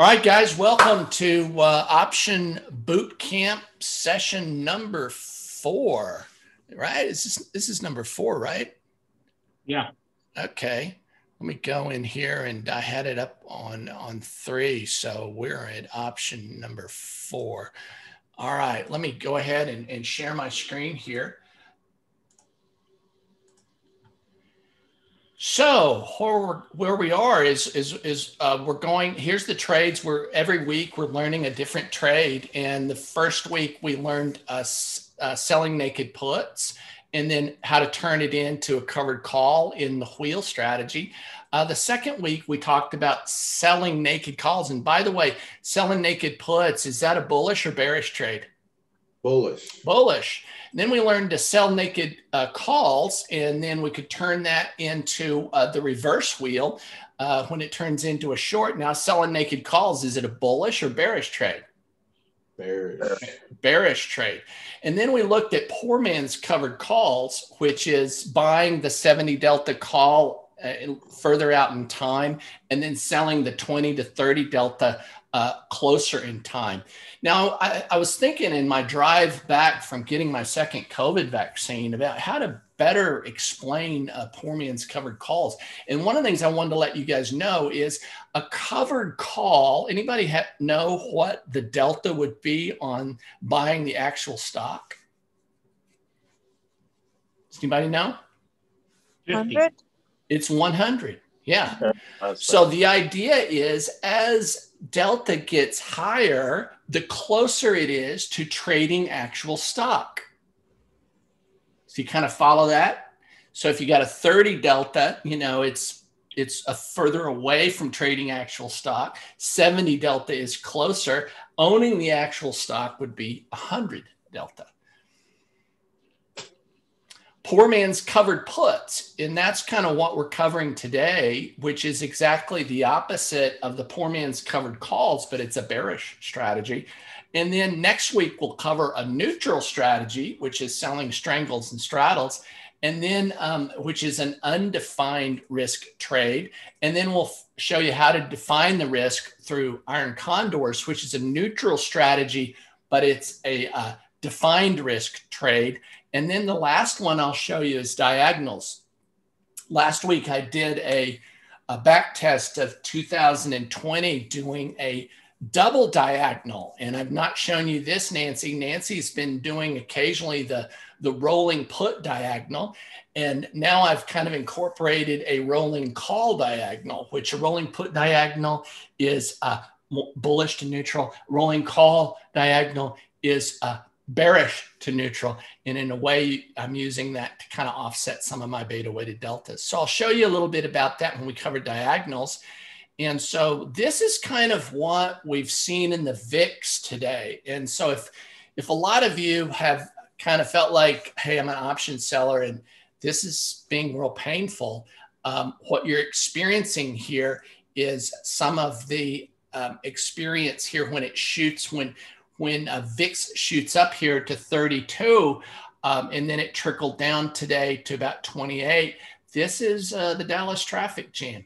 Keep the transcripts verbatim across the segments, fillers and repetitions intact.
All right, guys, welcome to uh, Option Boot Camp session number four, right? Is this, this is number four, right? Yeah. Okay. Let me go in here, and I had it up on, on three, so we're at option number four. All right, let me go ahead and, and share my screen here. So where we are is, is, is uh, we're going, here's the trades where every week we're learning a different trade. And the first week we learned uh, uh, selling naked puts and then how to turn it into a covered call in the wheel strategy. Uh, the second week we talked about selling naked calls. And by the way, selling naked puts, is that a bullish or bearish trade? Bullish. Bullish. And then we learned to sell naked uh, calls, and then we could turn that into uh, the reverse wheel uh, when it turns into a short. Now, selling naked calls, is it a bullish or bearish trade? Bearish. Bearish trade. And then we looked at poor man's covered calls, which is buying the seventy delta call uh, further out in time and then selling the twenty to thirty delta Uh, closer in time. Now, I, I was thinking in my drive back from getting my second COVID vaccine about how to better explain uh, poor man's covered calls. And one of the things I wanted to let you guys know is a covered call. Anybody ha- know what the delta would be on buying the actual stock? Does anybody know? one hundred. It's one hundred. Yeah. So the idea is as delta gets higher, the closer it is to trading actual stock. So you kind of follow that. So if you got a thirty delta, you know, it's it's a further away from trading actual stock. seventy delta is closer. Owning the actual stock would be one hundred delta. Poor man's covered puts, and that's kind of what we're covering today, which is exactly the opposite of the poor man's covered calls, but it's a bearish strategy. And then next week, we'll cover a neutral strategy, which is selling strangles and straddles, and then um, which is an undefined risk trade. And then we'll f- show you how to define the risk through iron condors, which is a neutral strategy, but it's a uh, defined risk trade. And then the last one I'll show you is diagonals. Last week, I did a, a back test of two thousand twenty doing a double diagonal. And I've not shown you this, Nancy. Nancy's been doing occasionally the, the rolling put diagonal. And now I've kind of incorporated a rolling call diagonal, which a rolling put diagonal is uh, bullish to neutral. Rolling call diagonal is a uh, bearish to neutral. And in a way, I'm using that to kind of offset some of my beta weighted deltas. So I'll show you a little bit about that when we cover diagonals. And so this is kind of what we've seen in the V I X today. And so if, if a lot of you have kind of felt like, hey, I'm an option seller and this is being real painful, um, what you're experiencing here is some of the um, experience here when it shoots, when when a V I X shoots up here to thirty-two, um, and then it trickled down today to about twenty-eight. This is uh, the Dallas traffic jam.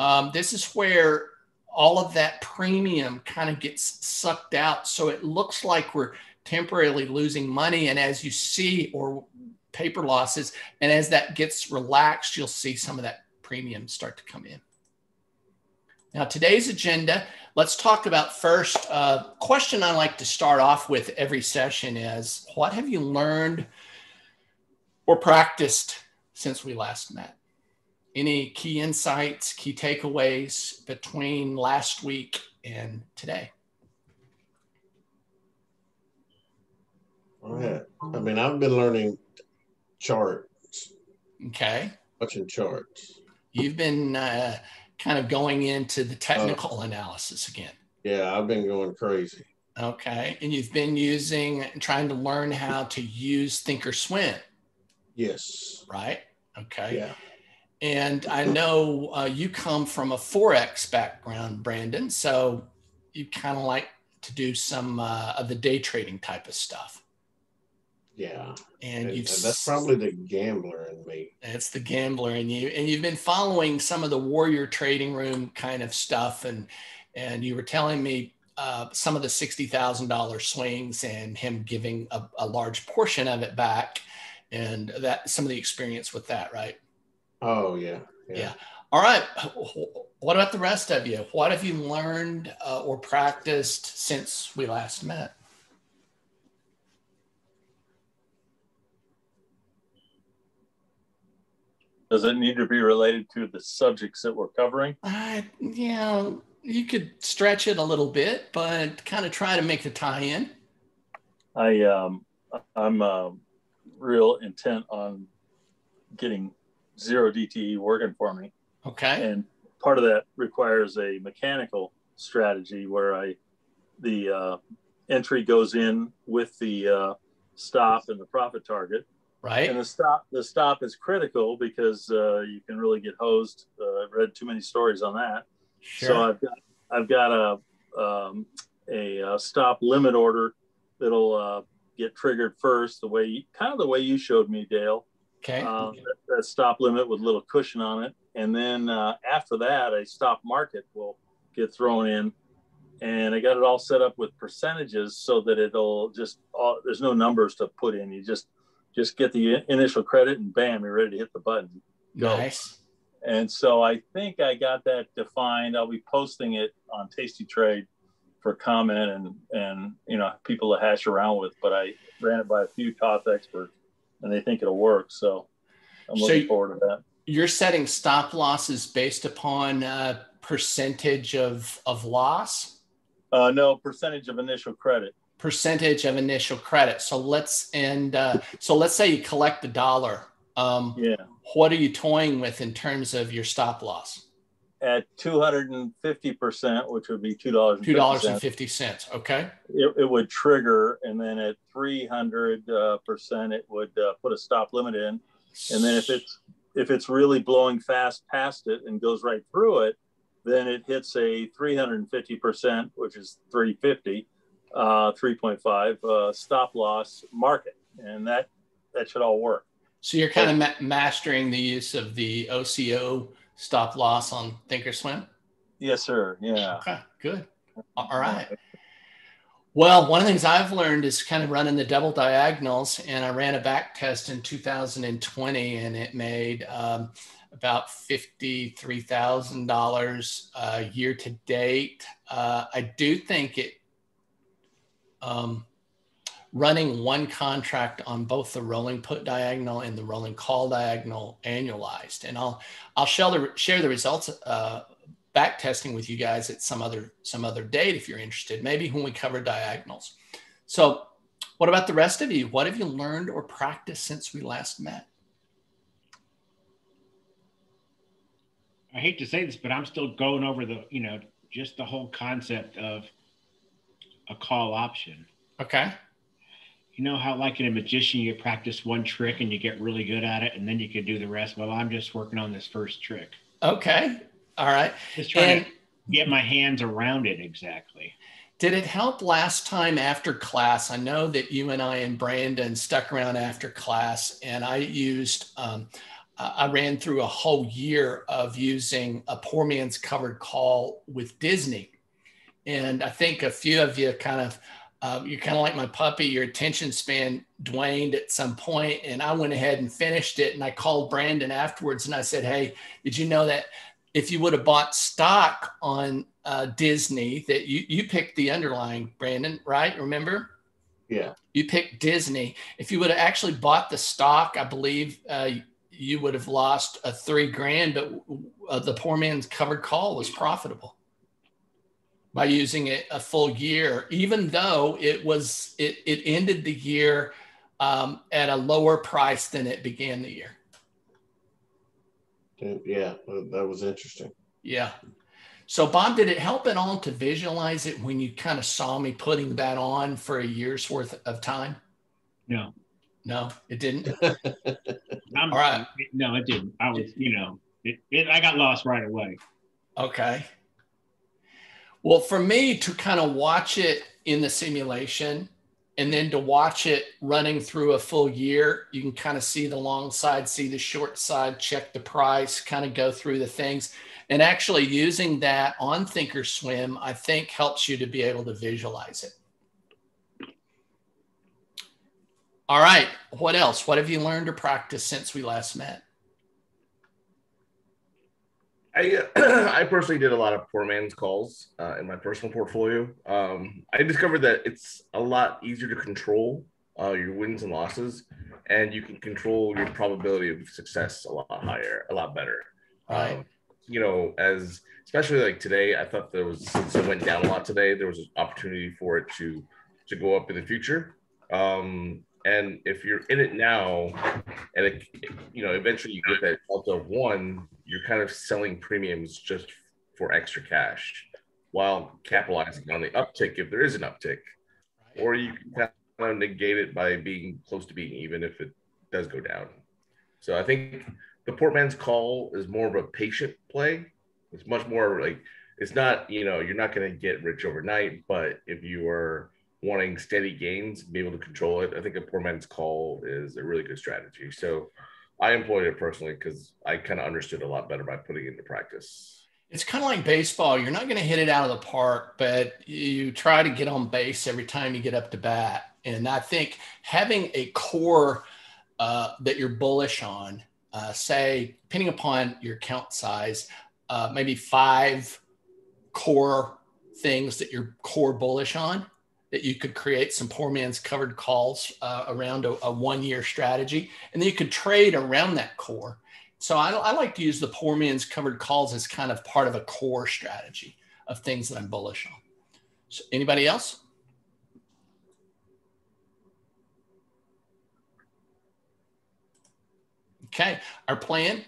Um, this is where all of that premium kind of gets sucked out. So it looks like we're temporarily losing money. And as you see, or paper losses, and as that gets relaxed, you'll see some of that premium start to come in. Now, today's agenda, let's talk about first, uh, question I like to start off with every session is, what have you learned or practiced since we last met? Any key insights, key takeaways between last week and today? All right. I mean, I've been learning charts. Okay. Watching charts. You've been... Uh, kind of going into the technical uh, analysis again. Yeah, I've been going crazy. Okay, and you've been using, trying to learn how to use Thinkorswim. Yes. Right, okay. Yeah. And I know uh, you come from a Forex background, Brandon, so you kind of like to do some uh, of the day trading type of stuff. Yeah, and, and you've, that's probably the gambler in me. That's the gambler in you, and you've been following some of the Warrior Trading Room kind of stuff, and and you were telling me uh, some of the sixty thousand dollar swings and him giving a, a large portion of it back, and that some of the experience with that, right? Oh, yeah. Yeah. yeah. All right. What about the rest of you? What have you learned uh, or practiced since we last met? Does it need to be related to the subjects that we're covering? Uh, yeah, you could stretch it a little bit, but kind of try to make the tie-in. I, um, I'm uh, real intent on getting zero D T E working for me. Okay. And part of that requires a mechanical strategy where I, the uh, entry goes in with the uh, stop and the profit target. Right. And the stop, the stop is critical because uh, you can really get hosed. Uh, I've read too many stories on that. Sure. So I've got, I've got a, um, a, a stop limit order that'll uh, get triggered first. The way, you, kind of the way you showed me, Dale. Okay. Um, that, that stop limit with a little cushion on it, and then uh, after that, a stop market will get thrown in, and I got it all set up with percentages so that it'll just uh, there's no numbers to put in. You just Just get the initial credit and bam, you're ready to hit the button. Go. Nice. And so I think I got that defined. I'll be posting it on Tasty Trade for comment and, and you know, people to hash around with. But I ran it by a few top experts and they think it'll work. So I'm so looking forward to that. You're setting stop losses based upon a percentage of, of loss? Uh, no, percentage of initial credit. Percentage of initial credit. So let's and uh, so let's say you collect a dollar. Um, yeah. What are you toying with in terms of your stop loss? At two hundred and fifty percent, which would be two dollars. Two dollars and fifty cents. Okay. It, it would trigger, and then at three hundred uh, percent, it would uh, put a stop limit in, and then if it's if it's really blowing fast past it and goes right through it, then it hits a three hundred and fifty percent, which is three fifty. Uh, three point five uh, stop loss market, and that that should all work. So you're kind of ma mastering the use of the O C O stop loss on Thinkorswim? Yes, sir. Yeah. Okay, good. All right. Well, one of the things I've learned is kind of running the double diagonals, and I ran a back test in two thousand twenty, and it made um, about fifty-three thousand dollars uh, year to date. Uh, I do think it Um, running one contract on both the rolling put diagonal and the rolling call diagonal annualized. And I'll, I'll share the, share the results, uh, back testing with you guys at some other, some other date, if you're interested, maybe when we cover diagonals. So what about the rest of you? What have you learned or practiced since we last met? I hate to say this, but I'm still going over the, you know, just the whole concept of a call option. Okay. You know how like in a magician, you practice one trick and you get really good at it and then you can do the rest. Well, I'm just working on this first trick. Okay. All right. Just trying and to get my hands around it. Exactly. Did it help last time after class? I know that you and I and Brandon stuck around after class, and I used, um, I ran through a whole year of using a poor man's covered call with Disney. And I think a few of you kind of, uh, you're kind of like my puppy, your attention span waned at some point, and I went ahead and finished it. And I called Brandon afterwards and I said, hey, did you know that if you would have bought stock on uh, Disney, that you, you picked the underlying, Brandon, right? Remember? Yeah. You picked Disney. If you would have actually bought the stock, I believe uh, you would have lost a three grand, but uh, the poor man's covered call was profitable by using it a full year, even though it was it, it ended the year um, at a lower price than it began the year. Yeah, that was interesting. Yeah. So Bob, did it help at all to visualize it when you kind of saw me putting that on for a year's worth of time? No. No, it didn't? I'm, all right. No, it didn't. I was, you know, it, it, I got lost right away. Okay. Well, for me to kind of watch it in the simulation and then to watch it running through a full year, you can kind of see the long side, see the short side, check the price, kind of go through the things. And actually using that on Thinkorswim, I think helps you to be able to visualize it. All right, what else? What have you learned or practiced since we last met? I, I personally did a lot of poor man's calls uh, in my personal portfolio. Um, I discovered that it's a lot easier to control uh, your wins and losses, and you can control your probability of success a lot higher, a lot better. Right. Um, you know, as especially like today, I thought there was, since it went down a lot today, there was an opportunity for it to, to go up in the future. Um, And if you're in it now, and it, you know, eventually you get that delta of one, you're kind of selling premiums just for extra cash, while capitalizing on the uptick if there is an uptick, or you can kind of negate it by being close to being even if it does go down. So I think the poor man's call is more of a patient play. It's much more like, it's not, you know, you're not going to get rich overnight, but if you are wanting steady gains, be able to control it, I think a poor man's call is a really good strategy. So I employed it personally because I kind of understood a lot better by putting it into practice. It's kind of like baseball. You're not going to hit it out of the park, but you try to get on base every time you get up to bat. And I think having a core uh, that you're bullish on, uh, say, depending upon your account size, uh, maybe five core things that you're core bullish on, that you could create some poor man's covered calls uh, around a, a one-year strategy, and then you could trade around that core. So I, I like to use the poor man's covered calls as kind of part of a core strategy of things that I'm bullish on. So anybody else? Okay, our plan,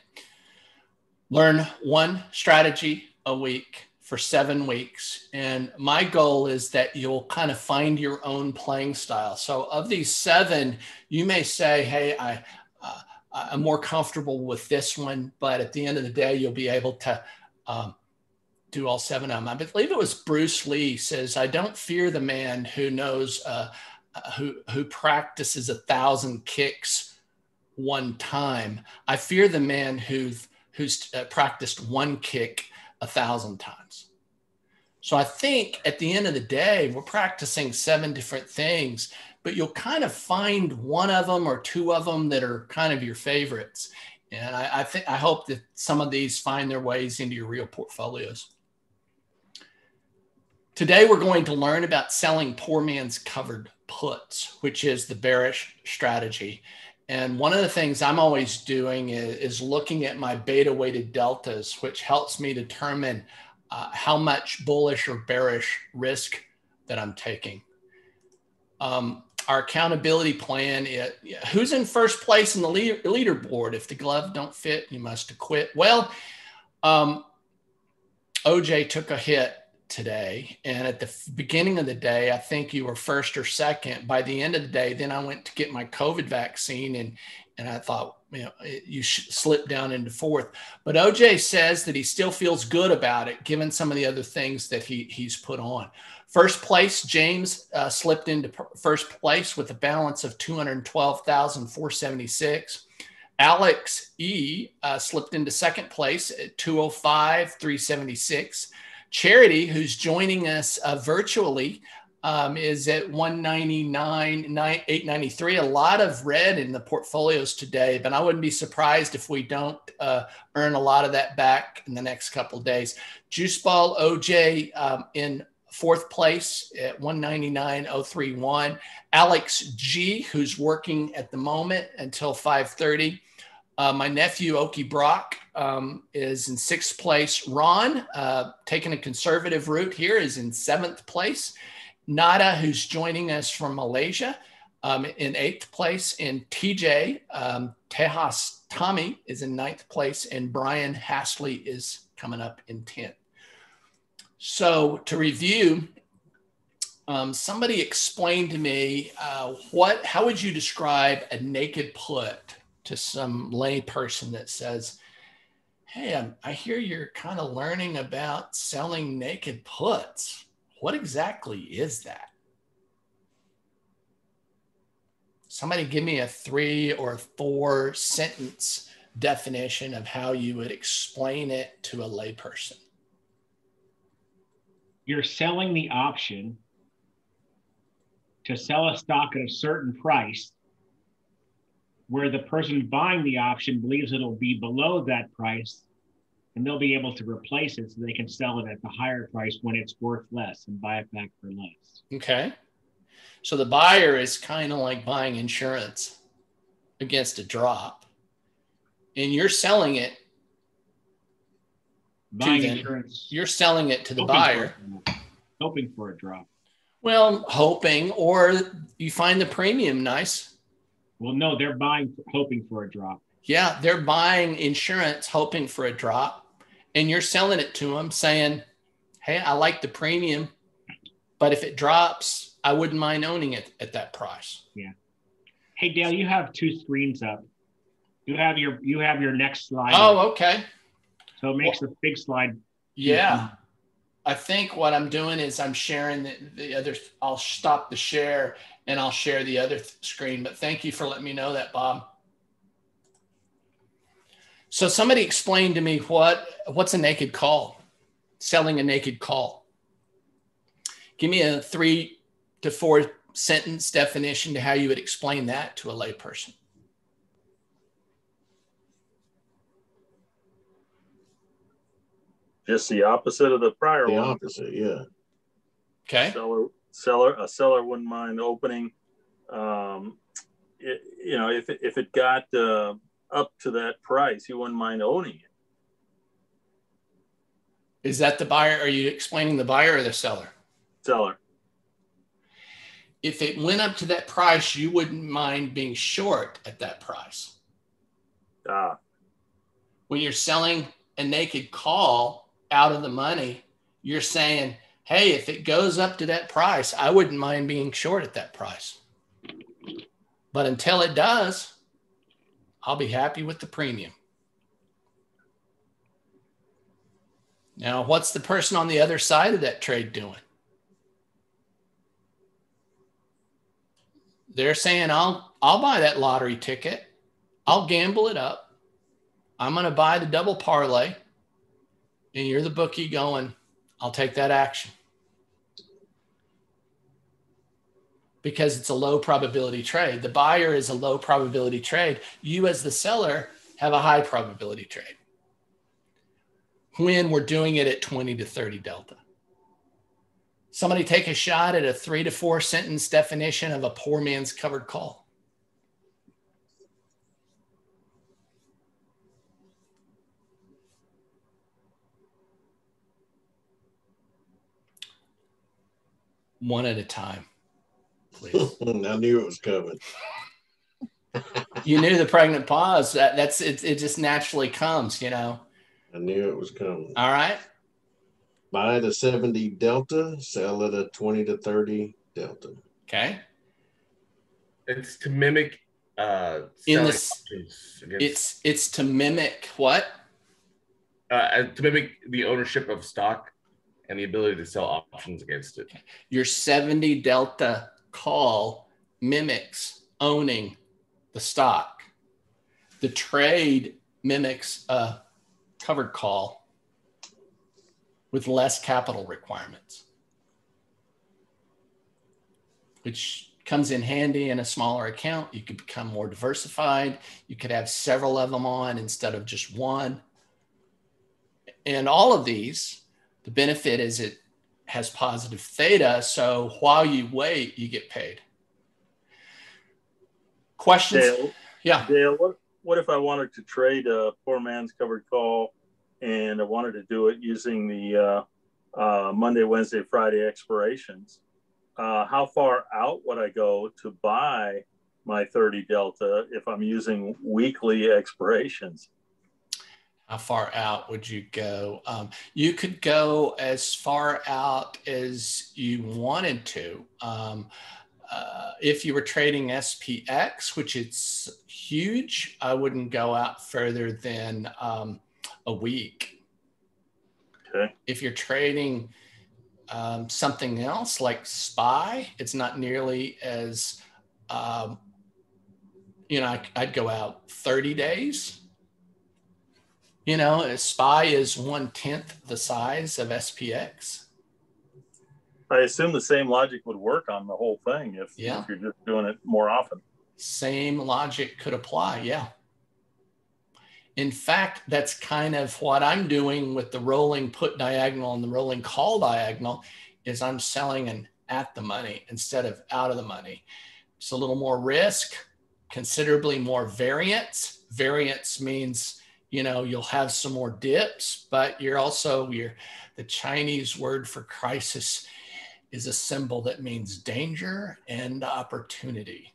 learn one strategy a week for seven weeks. And my goal is that you'll kind of find your own playing style. So of these seven, you may say, hey, I, uh, I'm more comfortable with this one, but at the end of the day, you'll be able to um, do all seven of them. I believe it was Bruce Lee says, I don't fear the man who knows, uh, who, who practices a thousand kicks one time. I fear the man who's, who's uh, practiced one kick a thousand times. So I think at the end of the day, we're practicing seven different things, but you'll kind of find one of them or two of them that are kind of your favorites. And I, I think I hope that some of these find their ways into your real portfolios. Today, we're going to learn about selling poor man's covered puts, which is the bearish strategy. And one of the things I'm always doing is, is looking at my beta weighted deltas, which helps me determine uh, how much bullish or bearish risk that I'm taking. Um, our accountability plan, it, who's in first place in the leader, leaderboard? If the glove don't fit, you must acquit. Well, um, O J took a hit today. And at the beginning of the day, I think you were first or second. By the end of the day, then I went to get my COVID vaccine, and, and I thought, you know, it, you slipped down into fourth. But O J says that he still feels good about it, given some of the other things that he, he's put on. First place, James uh, slipped into first place with a balance of two hundred twelve thousand four hundred seventy-six. Alex E uh, slipped into second place at two oh five thousand three hundred seventy-six. Charity, who's joining us uh, virtually, um, is at one ninety-nine thousand eight hundred ninety-three. A lot of red in the portfolios today, but I wouldn't be surprised if we don't uh, earn a lot of that back in the next couple of days. Juiceball O J um, in fourth place at one ninety-nine thousand thirty-one. Alex G, who's working at the moment until five thirty. Uh, my nephew, Oki Brock, um, is in sixth place. Ron, uh, taking a conservative route here, is in seventh place. Nada, who's joining us from Malaysia, um, in eighth place. And T J, um, Tejas Tommy, is in ninth place. And Brian Hasley is coming up in tenth. So to review, um, somebody explained to me, uh, what, how would you describe a naked put to some lay person that says, hey, I'm, I hear you're kind of learning about selling naked puts. What exactly is that? Somebody give me a three or four sentence definition of how you would explain it to a layperson. You're selling the option to sell a stock at a certain price where the person buying the option believes it'll be below that price and they'll be able to replace it so they can sell it at the higher price when it's worth less and buy it back for less. Okay. So the buyer is kind of like buying insurance against a drop, and you're selling it buying insurance. You're selling it to the buyer. Hoping for a drop. Well, hoping, or you find the premium nice. Well, no, they're buying hoping for a drop. Yeah, they're buying insurance hoping for a drop, and you're selling it to them saying, hey, I like the premium, but if it drops, I wouldn't mind owning it at that price. Yeah. Hey, Dale, you have two screens up. You have your you have your next slide. Oh, up. Okay. So it makes well, the big slide. Yeah. I think what I'm doing is I'm sharing the, the other, I'll stop the share and I'll share the other th- screen, but thank you for letting me know that, Bob. So somebody explained to me what, what's a naked call, selling a naked call. Give me a three to four sentence definition to how you would explain that to a layperson. Just the opposite of the prior the one. Opposite, yeah. Okay. Seller, seller, a seller wouldn't mind opening. Um, it, you know, if it, if it got uh, up to that price, he wouldn't mind owning it. Is that the buyer? Are you explaining the buyer or the seller? Seller. If it went up to that price, you wouldn't mind being short at that price. Ah. When you're selling a naked call, out of the money, you're saying, hey, if it goes up to that price, I wouldn't mind being short at that price. But until it does, I'll be happy with the premium. Now, what's the person on the other side of that trade doing? They're saying, I'll, I'll buy that lottery ticket. I'll gamble it up. I'm going to buy the double parlay. And you're the bookie going, I'll take that action. Because it's a low probability trade. The buyer is a low probability trade. You as the seller have a high probability trade. When we're doing it at twenty to thirty delta. Somebody take a shot at a three to four sentence definition of a poor man's covered call. One at a time, please. I knew it was coming. You knew the pregnant pause. That, that's it, it just naturally comes, you know. I knew it was coming. All right. Buy the seventy delta, sell at a twenty to thirty delta. Okay. It's to mimic uh in this against, it's it's to mimic what? Uh to mimic the ownership of stock. And the ability to sell options against it. Your seventy delta call mimics owning the stock. The trade mimics a covered call with less capital requirements, which comes in handy in a smaller account. You could become more diversified. You could have several of them on instead of just one. And all of these, the benefit is it has positive theta, so while you wait, you get paid. Questions? Dale, yeah. Dale, what, what if I wanted to trade a poor man's covered call and I wanted to do it using the uh, uh, Monday, Wednesday, Friday expirations? Uh, how far out would I go to buy my thirty delta if I'm using weekly expirations? How far out would you go? Um, you could go as far out as you wanted to. Um, uh, if you were trading S P X, which it's huge, I wouldn't go out further than um, a week. Okay. If you're trading um, something else like S P Y, it's not nearly as, um, you know, I, I'd go out thirty days. You know, S P Y is one-tenth the size of S P X. I assume the same logic would work on the whole thing if, yeah. if you're just doing it more often. Same logic could apply, yeah. In fact, that's kind of what I'm doing with the rolling put diagonal and the rolling call diagonal is I'm selling an at the money instead of out of the money. It's a little more risk, considerably more variance. Variance means, you know, you'll have some more dips, but you're also, you're, the Chinese word for crisis is a symbol that means danger and opportunity.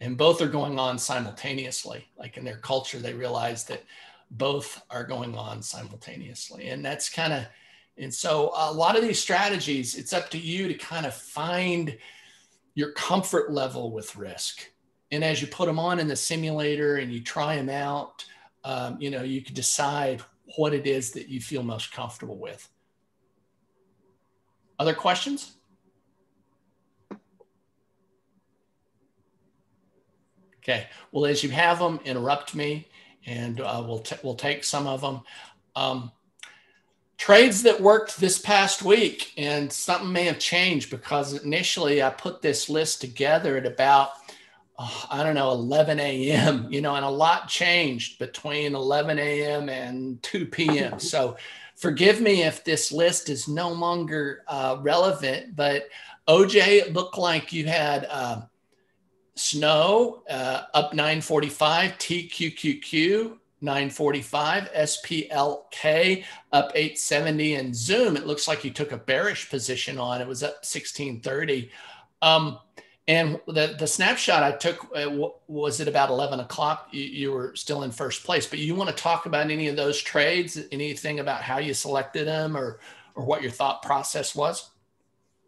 And both are going on simultaneously. Like in their culture, they realize that both are going on simultaneously. And that's kind of, and so a lot of these strategies, it's up to you to kind of find your comfort level with risk. And as you put them on in the simulator and you try them out, um, you know, you can decide what it is that you feel most comfortable with. Other questions? Okay, well, as you have them, interrupt me and uh, we'll, t we'll take some of them. Um, trades that worked this past week, and something may have changed because initially I put this list together at about, oh, I don't know, eleven A M, you know, and a lot changed between eleven A M and two P M So forgive me if this list is no longer uh, relevant, but O J, it looked like you had... Uh, Snow uh, up nine forty-five, T Q Q Q nine forty-five, S P L K up eight seventy, and Zoom, it looks like you took a bearish position on. It was up sixteen thirty. Um, and the, the snapshot I took, uh, was it about eleven o'clock? You, you were still in first place, but you want to talk about any of those trades, anything about how you selected them or, or what your thought process was?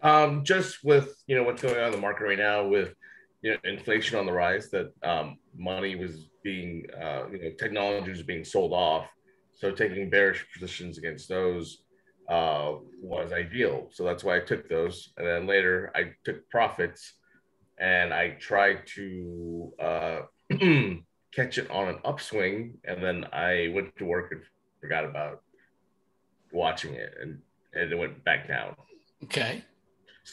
Um, just with, you know, what's going on in the market right now with, you know, inflation on the rise, that um, money was being, uh, you know, technology was being sold off. So taking bearish positions against those uh, was ideal. So that's why I took those. And then later I took profits and I tried to uh, catch it on an upswing. And then I went to work and forgot about watching it, and, and it went back down. Okay.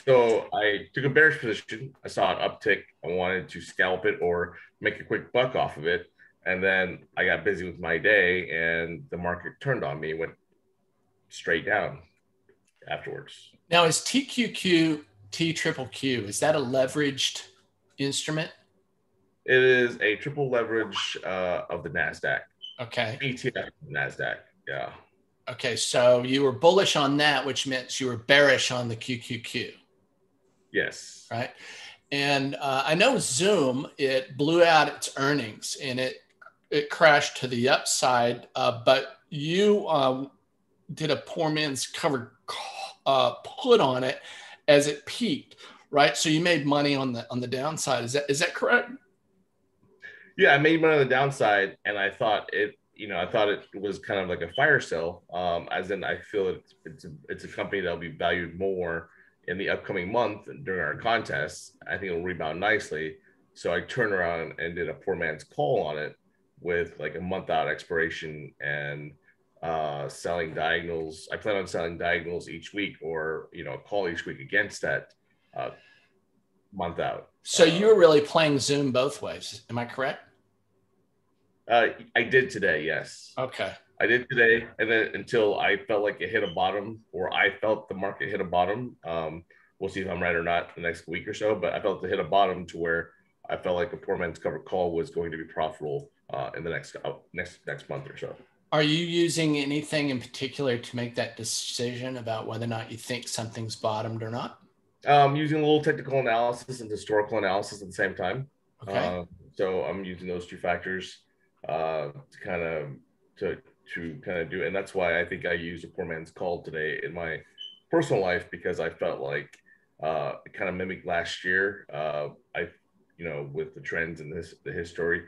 So I took a bearish position. I saw an uptick. I wanted to scalp it or make a quick buck off of it. And then I got busy with my day and the market turned on me, went straight down afterwards. Now is T Q Q, T Q Q Q, is that a leveraged instrument? It is a triple leverage uh, of the NASDAQ. Okay. E T F NASDAQ, yeah. Okay, so you were bullish on that, which meant you were bearish on the Q Q Q. Yes. Right. And uh, I know Zoom, it blew out its earnings and it it crashed to the upside, uh, but you uh, did a poor man's covered uh, put on it as it peaked, right? So you made money on the on the downside. Is that is that correct? Yeah, I made money on the downside, and I thought it. You know, I thought it was kind of like a fire sale, um, as in I feel it's it's a, it's a company that will be valued more in the upcoming month during our contest. I think it'll rebound nicely. So I turned around and did a poor man's call on it with like a month out expiration and uh, selling diagonals. I plan on selling diagonals each week, or, you know, a call each week against that uh, month out. So uh, you were really playing Zoom both ways. Am I correct? Uh, I did today, yes. Okay. I did today, and then until I felt like it hit a bottom, or I felt the market hit a bottom. Um, we'll see if I'm right or not the next week or so, but I felt it hit a bottom to where I felt like a poor man's covered call was going to be profitable uh, in the next uh, next next month or so. Are you using anything in particular to make that decision about whether or not you think something's bottomed or not? Um, using a little technical analysis and historical analysis at the same time. Okay. Uh, so I'm using those two factors. Uh, to kind of to to kind of do, and that's why I think I used a poor man's call today in my personal life, because I felt like uh, it kind of mimicked last year. Uh, I, you know, with the trends and this the history,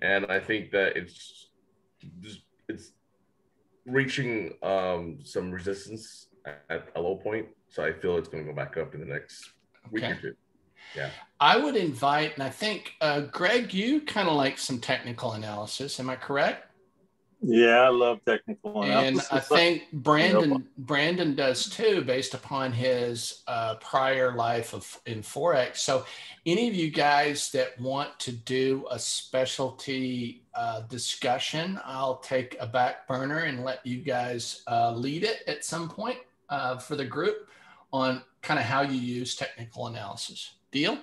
and I think that it's it's reaching um, some resistance at a low point. So I feel it's going to go back up in the next okay. week or two. Yeah, I would invite, and I think, uh, Greg, you kind of like some technical analysis. Am I correct? Yeah, I love technical analysis. And I think Brandon Brandon does too, based upon his uh, prior life of in Forex. So any of you guys that want to do a specialty uh, discussion, I'll take a back burner and let you guys uh, lead it at some point uh, for the group on kind of how you use technical analysis. Deal?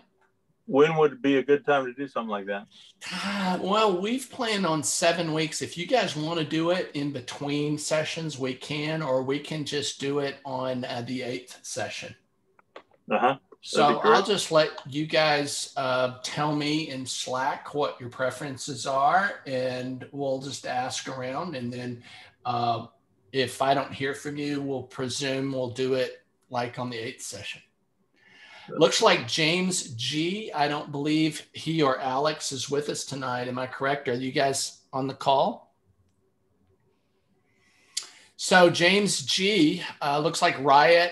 When would be a good time to do something like that? Ah, well, we've planned on seven weeks. If you guys want to do it in between sessions, we can, or we can just do it on uh, the eighth session. Uh-huh. So I'll just let you guys uh, tell me in Slack what your preferences are, and we'll just ask around. And then uh, if I don't hear from you, we'll presume we'll do it like on the eighth session. Looks like James G. I don't believe he or Alex is with us tonight. Am I correct? Are you guys on the call? So James G. Uh, looks like Riot,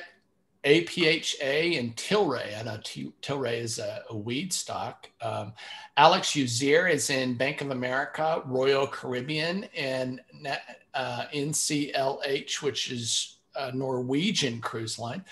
A P H A, and Tilray. I know Tilray is a, a weed stock. Um, Alex Uzier is in Bank of America, Royal Caribbean, and uh, N C L H, which is a Norwegian cruise line.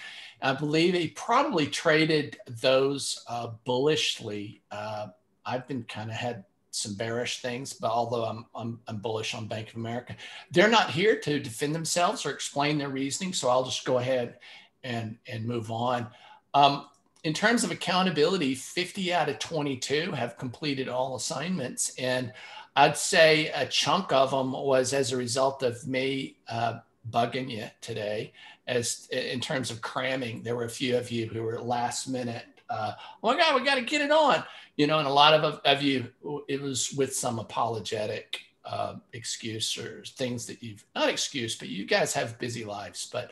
I believe he probably traded those uh, bullishly. Uh, I've been kind of had some bearish things, but although I'm, I'm, I'm bullish on Bank of America, they're not here to defend themselves or explain their reasoning. So I'll just go ahead and, and move on. Um, in terms of accountability, fifty out of twenty-two have completed all assignments. And I'd say a chunk of them was as a result of me uh, bugging you today. As in terms of cramming, there were a few of you who were last minute, uh, oh my God, we got to get it on, you know, and a lot of, of you, it was with some apologetic uh, excuse or things that you've, not excuse, but you guys have busy lives. But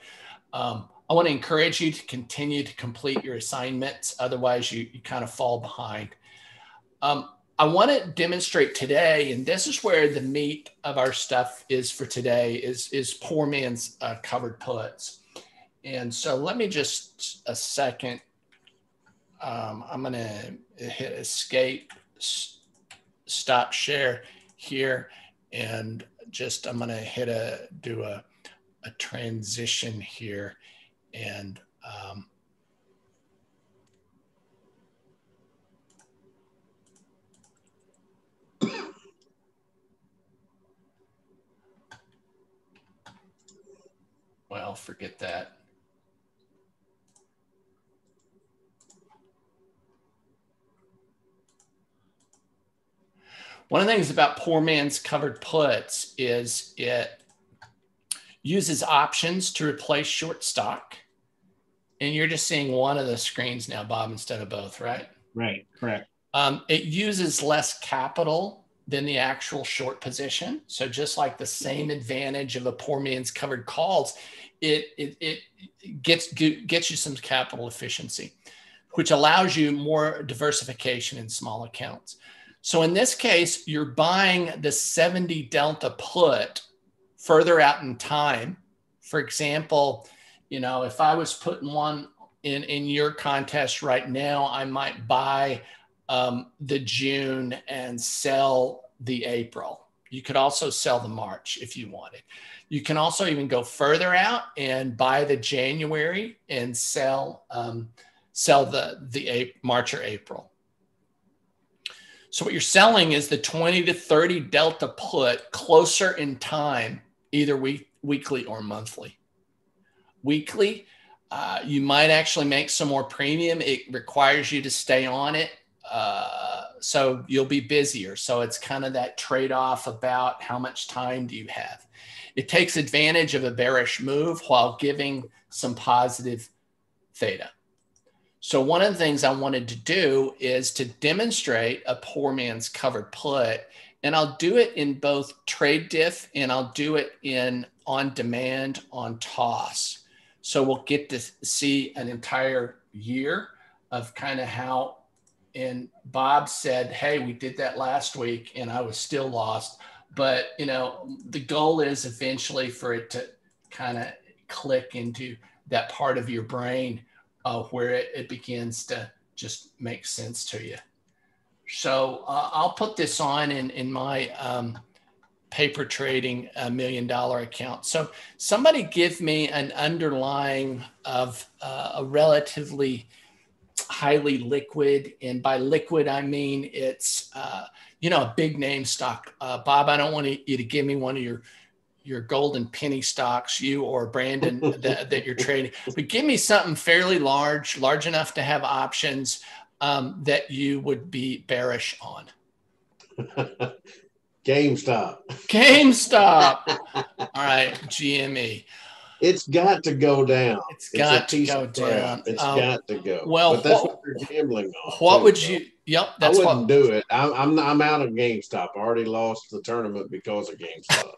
um, I want to encourage you to continue to complete your assignments. Otherwise, you, you kind of fall behind. Um, I want to demonstrate today, and this is where the meat of our stuff is for today, is, is poor man's uh, covered puts. And so let me just a second, um, I'm gonna hit escape, stop share here, and just I'm gonna hit a, do a, a transition here. And um, well, forget that. One of the things about poor man's covered puts is it uses options to replace short stock. And you're just seeing one of the screens now, Bob, instead of both, right? Right, correct. Um, it uses less capital than the actual short position. So just like the same advantage of a poor man's covered calls, it, it, it gets, gets you some capital efficiency, which allows you more diversification in small accounts. So in this case, you're buying the seventy delta put further out in time. For example, you know, if I was putting one in, in your contest right now, I might buy um, the June and sell the April. You could also sell the March if you wanted. You can also even go further out and buy the January and sell, um, sell the, the March or April. So what you're selling is the twenty to thirty delta put closer in time, either week, weekly or monthly. Weekly, uh, you might actually make some more premium. It requires you to stay on it, uh, so you'll be busier. So it's kind of that trade-off about how much time do you have. It takes advantage of a bearish move while giving some positive theta. So one of the things I wanted to do is to demonstrate a poor man's covered put, and I'll do it in both Tradediff and I'll do it in on demand on Toss. So we'll get to see an entire year of kind of how, and Bob said, hey, we did that last week and I was still lost. But, you know, the goal is eventually for it to kind of click into that part of your brain Uh, where it, it begins to just make sense to you. So uh, I'll put this on in, in my um, paper trading a million dollar account. So somebody give me an underlying of uh, a relatively highly liquid, and by liquid, I mean it's, uh, you know, a big name stock. Uh, Bob, I don't want you to give me one of your your golden penny stocks, you or Brandon, that, that you're trading, but give me something fairly large, large enough to have options um, that you would be bearish on. GameStop. GameStop. All right, G M E. It's got to go down. It's got it's to go down. It's um, got to go. Well, but that's what, what you're gambling on. What would you? Yep, that's I wouldn't what, do it. I'm, I'm I'm out of GameStop. I already lost the tournament because of GameStop.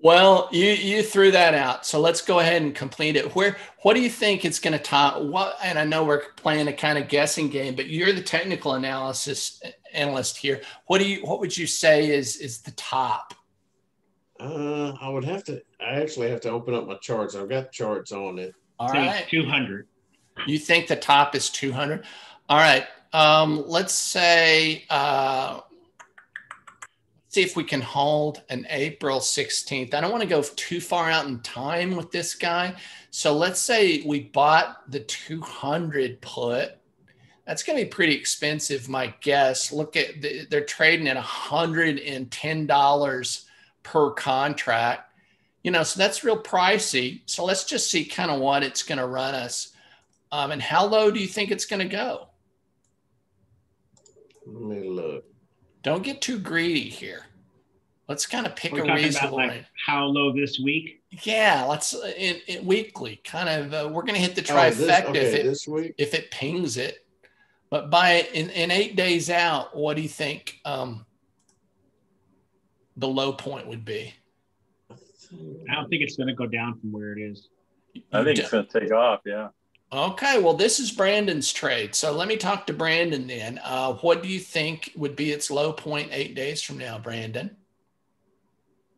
Well, you you threw that out. So let's go ahead and complete it. Where? What do you think it's going to top? What? And I know we're playing a kind of guessing game, but you're the technical analysis analyst here. What do you? What would you say is is the top? Uh, I would have to, I actually have to open up my charts. I've got charts on it. All right. two hundred. You think the top is two hundred? All right. Um, let's say, uh, let's see if we can hold an April sixteenth. I don't want to go too far out in time with this guy. So let's say we bought the two hundred put. That's going to be pretty expensive, my guess. Look at, the, they're trading at one hundred ten dollars per contract, you know, so that's real pricey. So let's just see kind of what it's going to run us. Um, and how low do you think it's going to go? Let me look. Don't get too greedy here. Let's kind of pick We're a reasonable about, like, how low this week? Yeah, let's it, it weekly kind of. Uh, we're going to hit the trifecta oh, this, okay, if, it, this week? if it pings it. But by in, in eight days out, what do you think? Um, the low point would be? I don't think it's going to go down from where it is. I think it's going to take off, yeah. Okay, well, this is Brandon's trade. So let me talk to Brandon then. Uh, what do you think would be its low point eight days from now, Brandon?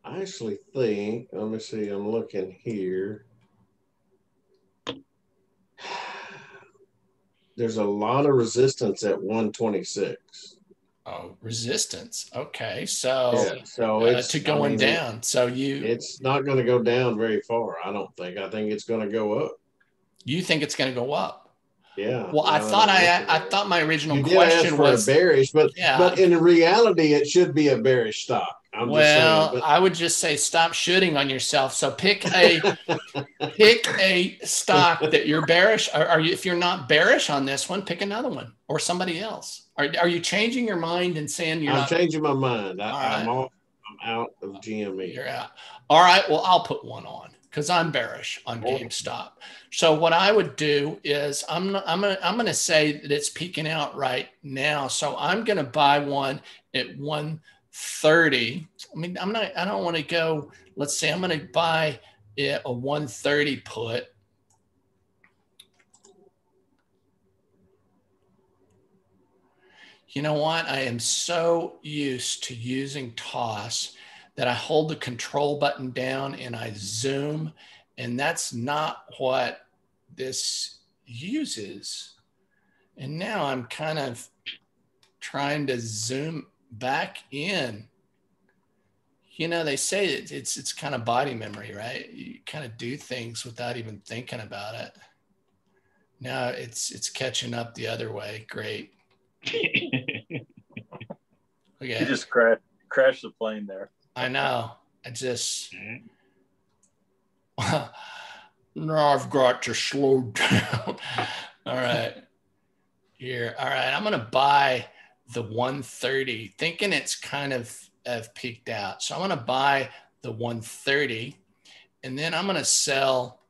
I actually think, let me see, I'm looking here. There's a lot of resistance at one twenty-six. Oh, resistance. Okay, so yeah, so it's uh, to going I mean, down. So you, it's not going to go down very far. I don't think. I think it's going to go up. You think it's going to go up? Yeah. Well, I uh, thought I I thought my original you question did ask for was a bearish, but yeah. but in reality, it should be a bearish stock. I'm well, just saying, but, I would just say stop shooting on yourself. So pick a pick a stock that you're bearish. Or are you? If you're not bearish on this one, pick another one or somebody else. Are, are you changing your mind and saying you're I'm not? I'm changing my mind. I, all right. I'm, all, I'm out of G M E. You're out. All right. Well, I'll put one on because I'm bearish on GameStop. So what I would do is I'm I'm gonna, I'm going to say that it's peaking out right now. So I'm going to buy one at one thirty. I mean, I'm not, I don't want to go, let's say I'm going to buy a one thirty put. You know what? I am so used to using toss that I hold the control button down and I zoom, and that's not what this uses. And now I'm kind of trying to zoom back in. You know, they say it, it's it's kind of body memory, right? You kind of do things without even thinking about it. Now it's it's catching up the other way. Great. Okay. You just cra crashed the plane there. I know. I just now I've got to slow down. All right. Here. All right. I'm gonna buy the one thirty, thinking it's kind of, of peaked out. So I'm gonna buy the one thirty and then I'm gonna sell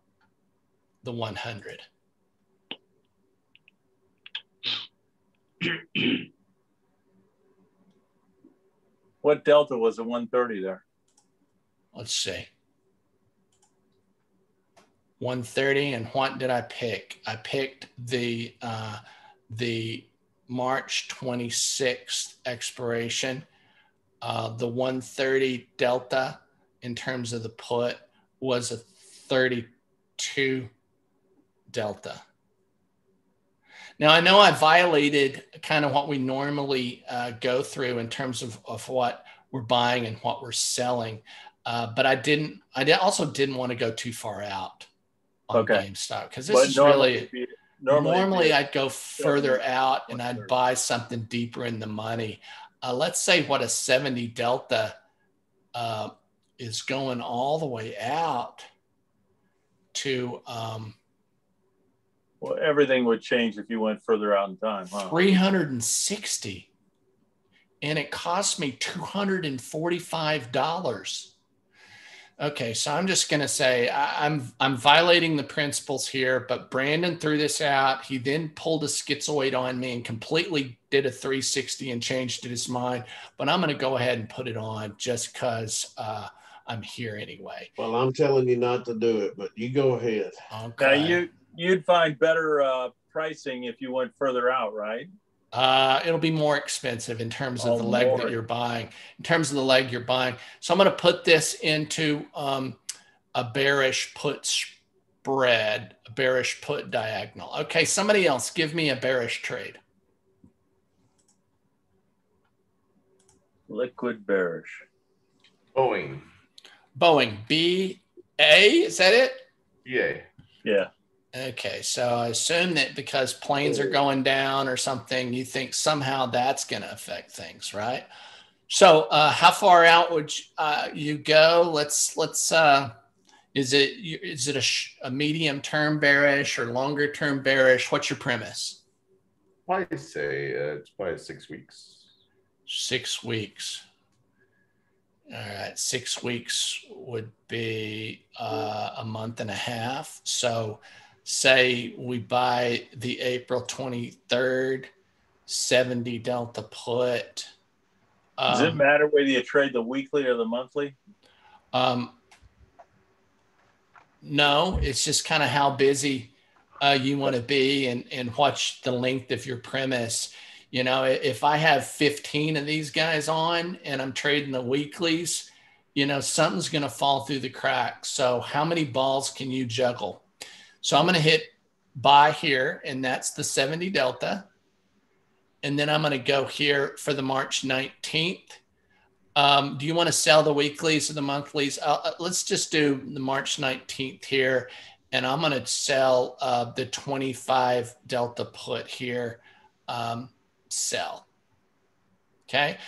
the one hundred. What delta was the one thirty there? Let's see. one thirty, and what did I pick? I picked the uh, the March twenty-sixth expiration. Uh, the one thirty delta in terms of the put was a thirty-two delta. Now, I know I violated kind of what we normally uh, go through in terms of, of what we're buying and what we're selling. Uh, but I didn't, I also didn't want to go too far out on okay. GameStop, because this but is normally really, be, normally, normally I'd go further be, out and I'd buy something deeper in the money. Uh, let's say what a seventy Delta uh, is going all the way out to. Um, well, everything would change if you went further out in time. Huh? three hundred sixty. And it cost me two hundred forty-five dollars. Okay, so I'm just gonna say I, I'm I'm violating the principles here, but Brandon threw this out. He then pulled a schizoid on me and completely did a three sixty and changed his mind. But I'm gonna go ahead and put it on just cause uh, I'm here anyway. Well, I'm telling you not to do it, but you go ahead. Okay. Now you, you'd find better uh, pricing if you went further out, right? Uh, it'll be more expensive in terms of oh, the leg Lord. that you're buying, in terms of the leg you're buying. So I'm going to put this into um, a bearish put spread, a bearish put diagonal. Okay, somebody else, give me a bearish trade. Liquid bearish. Boeing. Boeing, B A, is that it? Yeah. Yeah. Okay, so I assume that because planes are going down or something, you think somehow that's going to affect things, right? So, uh, how far out would you, uh, you go? Let's let's. Uh, is it is it a, a medium term bearish or longer term bearish? What's your premise? I say uh, it's probably six weeks. Six weeks. All right, six weeks would be uh, a month and a half. So. Say we buy the April twenty-third seventy Delta put. Um, Does it matter whether you trade the weekly or the monthly? Um, no, it's just kind of how busy uh, you want to be and, and watch the length of your premise. You know, if I have fifteen of these guys on and I'm trading the weeklies, you know, something's going to fall through the cracks. So how many balls can you juggle? So I'm going to hit buy here, and that's the seventy Delta. And then I'm going to go here for the March nineteenth. Um, do you want to sell the weeklies or the monthlies? Uh, let's just do the March nineteenth here. And I'm going to sell uh, the twenty-five Delta put here. Um, sell. Okay.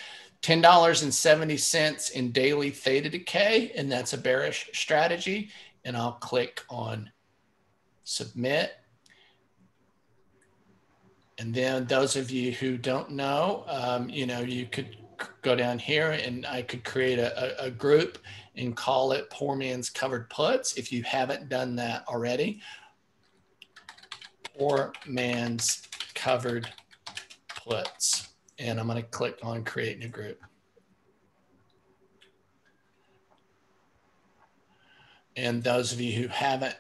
ten dollars and seventy cents in daily theta decay. And that's a bearish strategy. And I'll click on submit. And then those of you who don't know, um, you know, you could go down here and I could create a, a group and call it Poor Man's Covered Puts. If you haven't done that already, Poor Man's Covered Puts. And I'm going to click on create new group. And those of you who haven't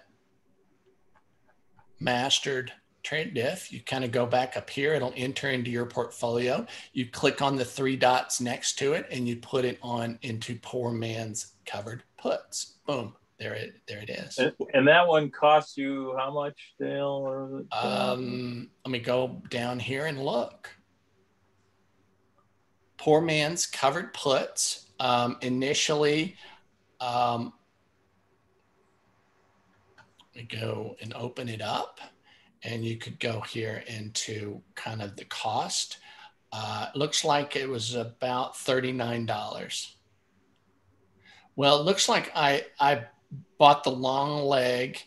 mastered Tradediff, you kind of go back up here, it'll enter into your portfolio. You click on the three dots next to it and you put it on into Poor Man's Covered Puts. Boom, there it, there it is. And that one costs you how much, Dale? Or was it? Um, let me go down here and look. Poor Man's Covered Puts. Um, initially, um, we go and open it up and you could go here into kind of the cost. Uh, looks like it was about thirty-nine dollars. Well, it looks like I, I bought the long leg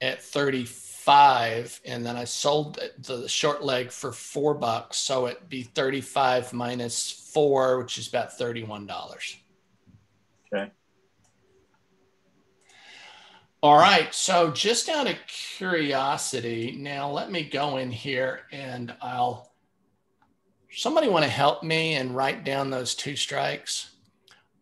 at thirty-five and then I sold the short leg for four bucks. So it'd be thirty-five minus four, which is about thirty-one dollars. Okay. All right, so just out of curiosity, now let me go in here and I'll, somebody want to help me and write down those two strikes?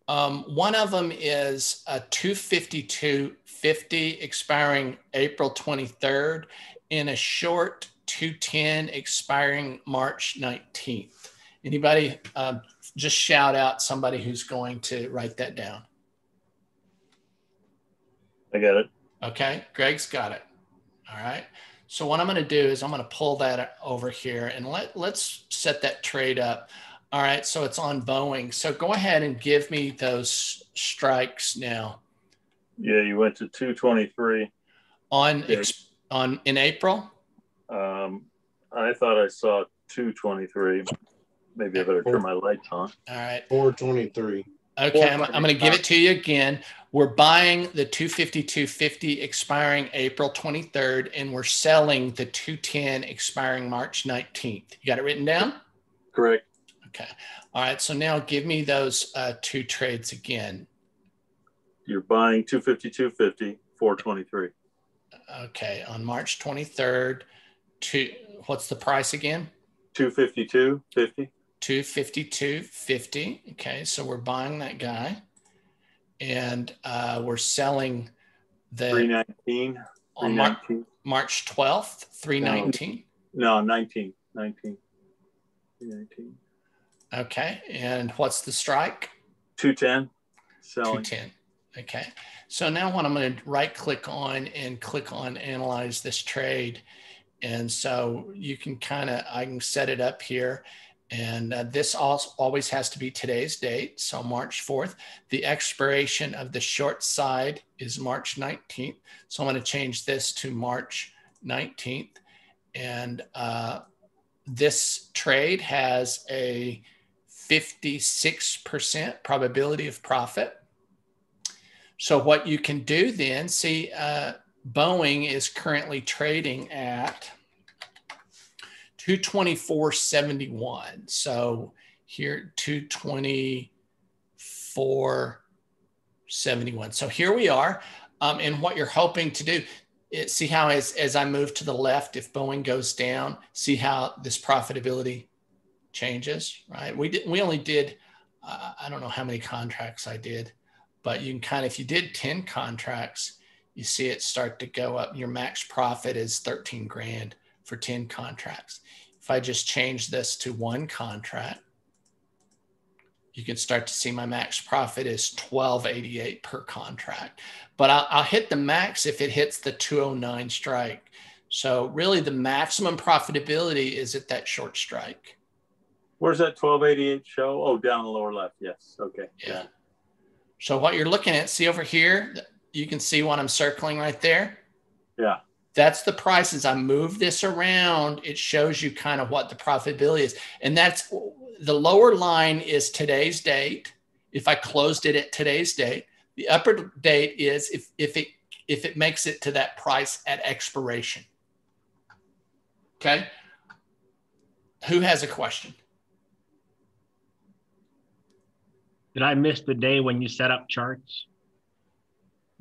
Um, one of them is a two fifty-two fifty expiring April twenty-third and a short two ten expiring March nineteenth. Anybody uh, just shout out somebody who's going to write that down. I got it. Okay, Greg's got it. All right. So what I'm going to do is I'm going to pull that over here and let, let's set that trade up. All right, so it's on Boeing. So go ahead and give me those strikes now. Yeah, you went to two twenty-three on ex on in April. Um, I thought I saw two twenty-three. Maybe I better turn my lights on. All right, four twenty-three. Okay, four twenty-three. I'm, I'm going to give it to you again. We're buying the two fifty-two fifty expiring April twenty-third, and we're selling the two ten expiring March nineteenth. You got it written down? Correct. Okay. All right. So now give me those uh, two trades again. You're buying two fifty-two fifty, four twenty-three. Okay. On March twenty-third, two, what's the price again? two fifty-two fifty. two fifty-two fifty. Okay. So we're buying that guy and uh, we're selling the three nineteen. On Mar March twelfth, three nineteen. No, nineteen, nineteen. three nineteen. Okay, and what's the strike? two ten. Selling. two ten. Okay, so now what I'm going to right click on and click on analyze this trade. And so you can kind of, I can set it up here. And uh, this also always has to be today's date. So March fourth, the expiration of the short side is March nineteenth. So I'm going to change this to March nineteenth. And uh, this trade has a fifty-six percent probability of profit. So what you can do then, see uh, Boeing is currently trading at two twenty-four seventy-one. So here two twenty-four seventy-one. So here we are. Um, and what you're hoping to do, it, see how as, as I move to the left, if Boeing goes down, see how this profitability changes, right? We, did, we only did, uh, I don't know how many contracts I did. But you can kind of, if you did ten contracts, you see it start to go up. Your max profit is thirteen grand for ten contracts. If I just change this to one contract, you can start to see my max profit is twelve eighty-eight per contract. But I'll, I'll hit the max if it hits the two oh nine strike. So really the maximum profitability is at that short strike. Where's that twelve eighty-eight show? Oh, down the lower left. Yes. Okay. Yeah. So what you're looking at, see over here, you can see what I'm circling right there. Yeah. That's the price. As I move this around, it shows you kind of what the profitability is. And that's the lower line is today's date. If I closed it at today's date, the upper date is if, if, it, if it makes it to that price at expiration. Okay. Who has a question? Did I miss the day when you set up charts?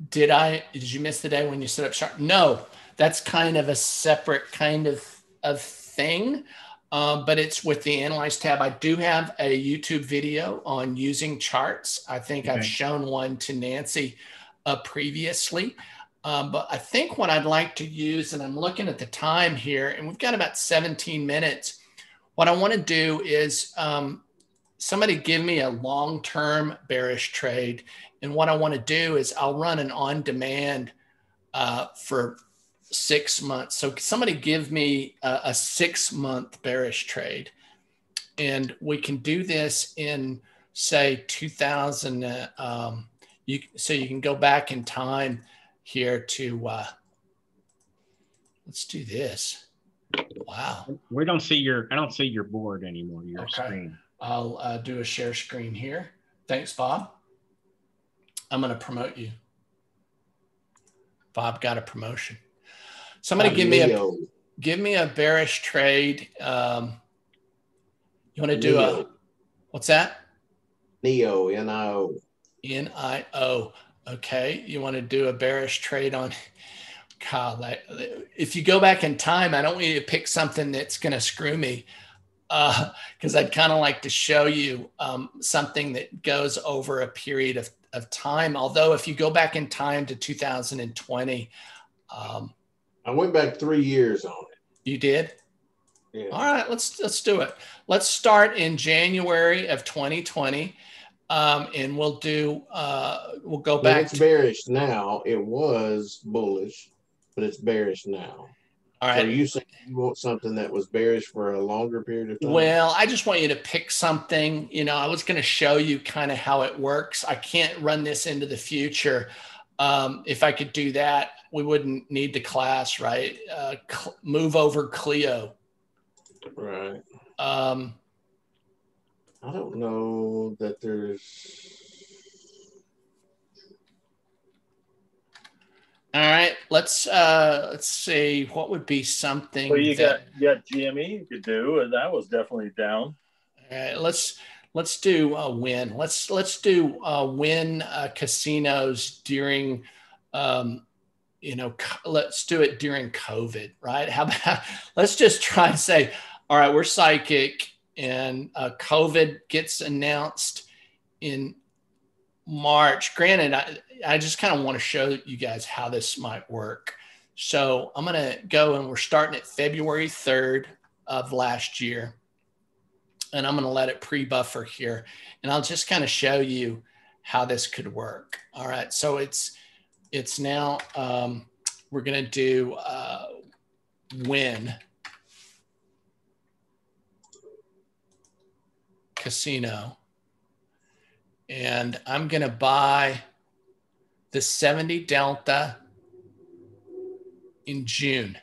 Did I, did you miss the day when you set up charts? No, that's kind of a separate kind of, of thing, uh, but it's with the Analyze tab. I do have a YouTube video on using charts. I think okay. I've shown one to Nancy uh, previously, um, but I think what I'd like to use, and I'm looking at the time here, and we've got about seventeen minutes. What I want to do is, um, somebody give me a long-term bearish trade. And what I want to do is I'll run an on-demand uh, for six months. So somebody give me a, a six-month bearish trade. And we can do this in, say, two thousand. Uh, um, you, so you can go back in time here to, uh, let's do this. Wow. We don't see your, I don't see your board anymore, your okay. screen. I'll uh, do a share screen here. Thanks, Bob. I'm going to promote you. Bob got a promotion. Somebody give me a give me a bearish trade. Um, you want to do a what's that? N I O, N I O. N I O. Okay, you want to do a bearish trade on? God, like, if you go back in time, I don't want you to pick something that's going to screw me. Because uh, I'd kind of like to show you um, something that goes over a period of, of time. Although if you go back in time to two thousand twenty. Um, I went back three years on it. You did? Yeah. All right, let's, let's do it. Let's start in January of twenty twenty. Um, and we'll do, uh, we'll go back. It's bearish now. It was bullish, but it's bearish now. All right. So you say you want something that was bearish for a longer period of time? Well, I just want you to pick something. You know, I was going to show you kind of how it works. I can't run this into the future. Um, if I could do that, we wouldn't need the class, right? Uh, move over Clio. Right. Um, I don't know that there's... All right, let's uh, let's see what would be something. Well, you that... got you got G M E you could do, and that was definitely down. All right, let's let's do a win. Let's let's do a win uh, casinos during, um, you know, let's do it during COVID, right? How about let's just try and say, all right, we're psychic, and uh, COVID gets announced in March. Granted, I. I just kind of want to show you guys how this might work. So I'm going to go, and we're starting at February third of last year. And I'm going to let it pre-buffer here. And I'll just kind of show you how this could work. All right. So it's, it's now, um, we're going to do uh, win casino. And I'm going to buy the seventy delta in June,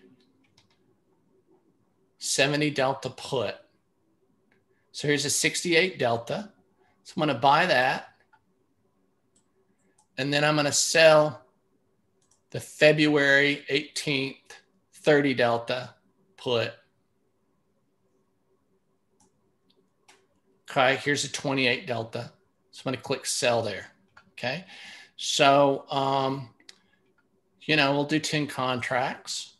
seventy delta put. So here's a sixty-eight delta. So I'm going to buy that. And then I'm going to sell the February eighteenth, thirty delta put. Okay, here's a twenty-eight delta. So I'm going to click sell there. Okay. So, um, you know, we'll do ten contracts.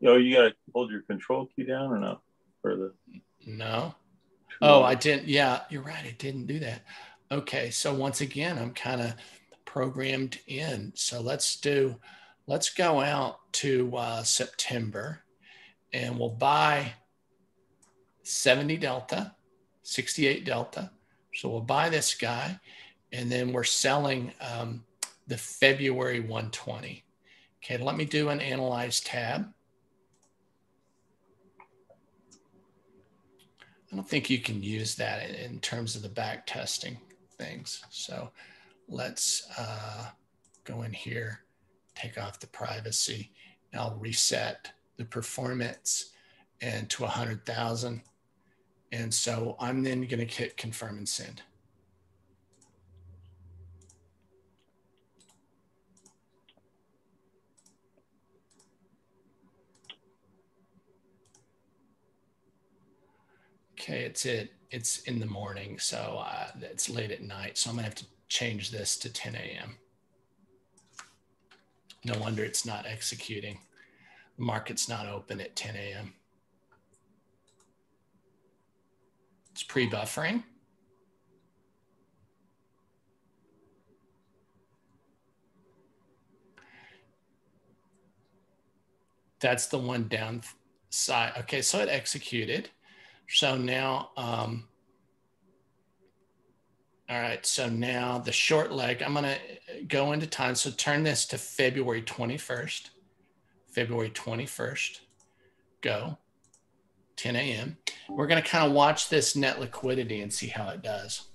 Yo, you got to hold your control key down or no? Or the... No. Oh, I didn't. Yeah, you're right. I didn't do that. Okay. So once again, I'm kind of programmed in. So let's do, let's go out to uh, September, and we'll buy seventy delta, sixty-eight delta. So we'll buy this guy. And then we're selling um, the February one twenty. Okay, let me do an analyze tab. I don't think you can use that in terms of the back testing things. So let's uh, go in here, take off the privacy. And I'll reset the performance and to one hundred thousand. And so I'm then gonna hit confirm and send. Okay, it's it. It's in the morning, so uh, it's late at night. So I'm gonna have to change this to ten A M No wonder it's not executing. The market's not open at ten A M It's pre-buffering. That's the one downside. Okay, so it executed. So now, um, all right, so now the short leg, I'm gonna go into time. So turn this to February twenty-first, February twenty-first, go, ten A M We're gonna kind of watch this net liquidity and see how it does.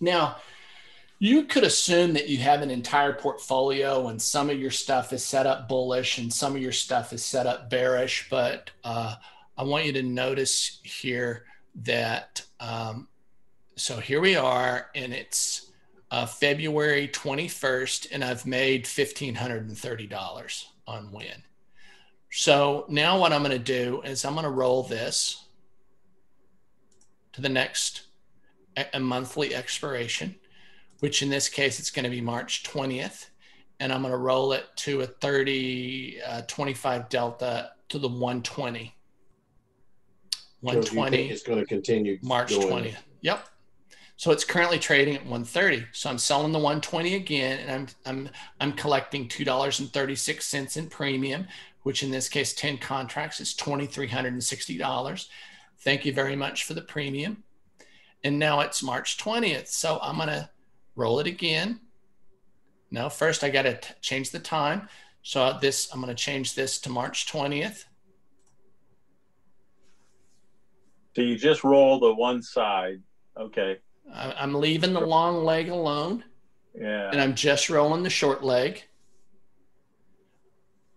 Now, you could assume that you have an entire portfolio and some of your stuff is set up bullish and some of your stuff is set up bearish, but, uh, I want you to notice here that, um, so here we are, and it's uh, February twenty-first, and I've made one thousand five hundred thirty dollars on WIN. So now what I'm gonna do is I'm gonna roll this to the next a monthly expiration, which in this case, it's gonna be March twentieth, and I'm gonna roll it to a thirty, twenty-five delta to the one twenty. one twenty. So you think it's going to continue March twentieth. Yep. So it's currently trading at one thirty. So I'm selling the one twenty again, and I'm I'm I'm collecting two dollars and thirty-six cents in premium, which in this case ten contracts is two thousand three hundred sixty dollars. Thank you very much for the premium. And now it's March twentieth. So I'm going to roll it again. Now first I got to change the time. So this, I'm going to change this to March twentieth. So you just roll the one side. Okay. I'm leaving the long leg alone. Yeah. And I'm just rolling the short leg.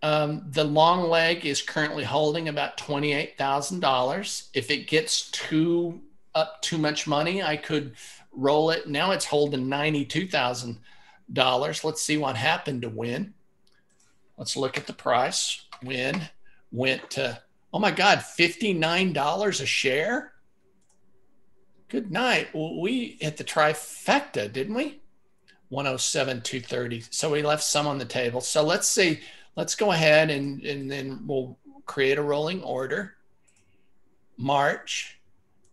Um, the long leg is currently holding about twenty-eight thousand dollars. If it gets too up too much money, I could roll it. Now it's holding ninety-two thousand dollars. Let's see what happened to WIN. Let's look at the price. WIN went to, oh my God, fifty-nine dollars a share. Good night. We hit the trifecta, didn't we? one oh seven, two thirty. So we left some on the table. So let's see. Let's go ahead and, and then we'll create a rolling order. March,